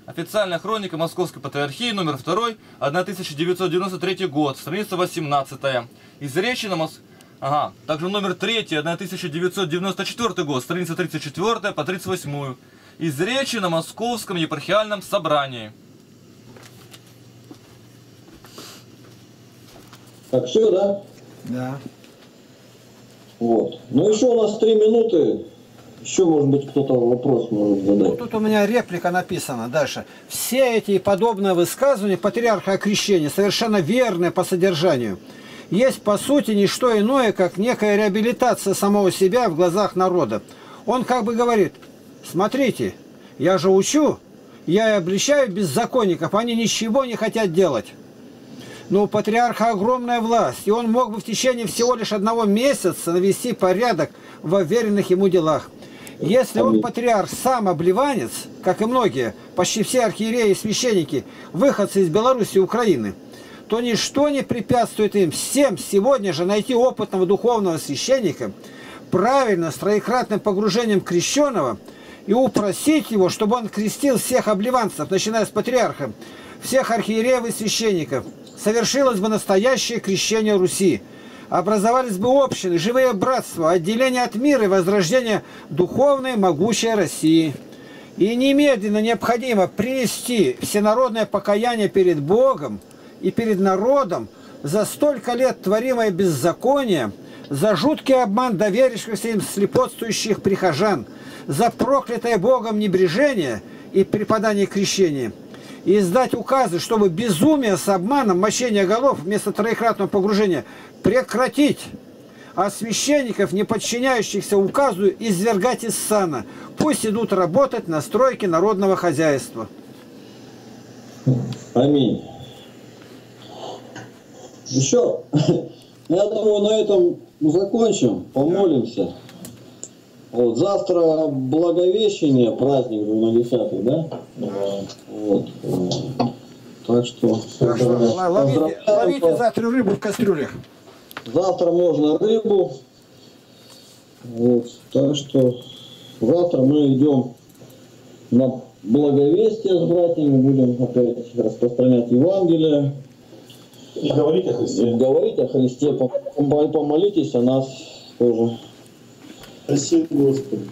Официальная хроника Московской Патриархии, номер 2, 1993 год, страница 18. Из речи на Москве. Ага, также номер 3, 1994 год, страница 34 по 38. Из речи на Московском епархиальном собрании. Так, все, да? Да. Вот. Ну, еще у нас 3 минуты. Еще, может быть, кто-то вопрос может задать. Ну, тут у меня реплика написана дальше. Все эти и подобные высказывания патриарха о крещении совершенно верны по содержанию. Есть, по сути, не что иное, как некая реабилитация самого себя в глазах народа. Он как бы говорит: смотрите, я же учу, я и обличаю беззаконников, они ничего не хотят делать. Но у патриарха огромная власть, и он мог бы в течение всего лишь 1 месяца навести порядок во вверенных ему делах. Если он, патриарх, сам обливанец, как и многие, почти все архиереи и священники, выходцы из Беларуси и Украины, то ничто не препятствует им всем сегодня же найти опытного духовного священника, правильно, с троекратным погружением крещеного, и упросить его, чтобы он крестил всех обливанцев, начиная с патриарха, всех архиереев и священников. Совершилось бы настоящее крещение Руси. Образовались бы общины, живые братства, отделение от мира и возрождение духовной могучей России. И немедленно необходимо принести всенародное покаяние перед Богом и перед народом за столько лет творимое беззаконие, за жуткий обман доверившихся им слепотствующих прихожан, за проклятое Богом небрежение и преподание крещения, и издать указы, чтобы безумие с обманом мощения голов вместо троекратного погружения прекратить, а священников, не подчиняющихся указу, извергать из сана. Пусть идут работать на стройке народного хозяйства. Аминь. Еще, я думаю, на этом закончим, помолимся. Вот, завтра Благовещение, праздник 210, да? Вот. Так что, ловите завтра рыбу в кастрюлях. Завтра можно рыбу. Вот, так что завтра мы идем на благовестие с братьями, будем опять распространять Евангелие. И говорить о Христе. Помолитесь о нас тоже. Спасибо, Господи.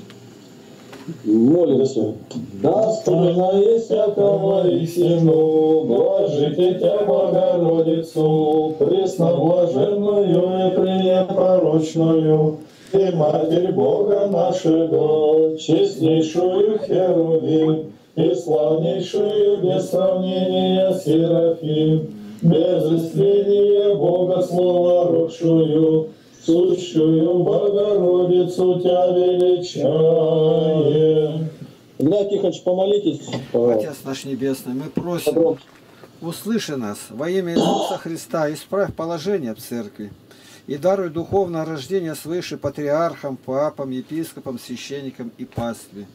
Молимся. Да, страна есть всякого истину, блажите Тя, Богородицу, пресноблаженную и пренепорочную, и Матерь Бога нашего, честнейшую Херувим, и славнейшую без сравнения Серафим, без истления Бога слова родшую, сущую Богородицу Тя величаем. Игнат Тихонович, помолитесь. Отец наш Небесный, мы просим, услыши нас во имя Иисуса Христа, исправь положение в церкви и даруй духовное рождение свыше патриархам, папам, епископам, священникам и пастве.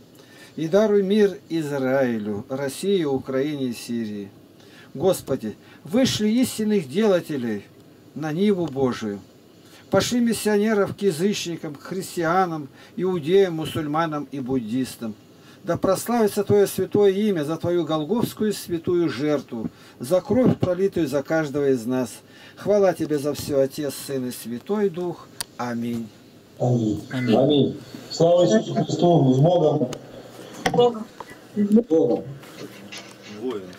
И даруй мир Израилю, России, Украине и Сирии. Господи, вышли истинных делателей на ниву Божию. Пошли миссионеров к язычникам, к христианам, иудеям, мусульманам и буддистам. Да прославится Твое святое имя за Твою голгофскую святую жертву, за кровь, пролитую за каждого из нас. Хвала Тебе за все, Отец, Сын и Святой Дух. Аминь. Аминь. Аминь. Аминь. Слава Иисусу Христу! С Богом! С Богом! С Богом!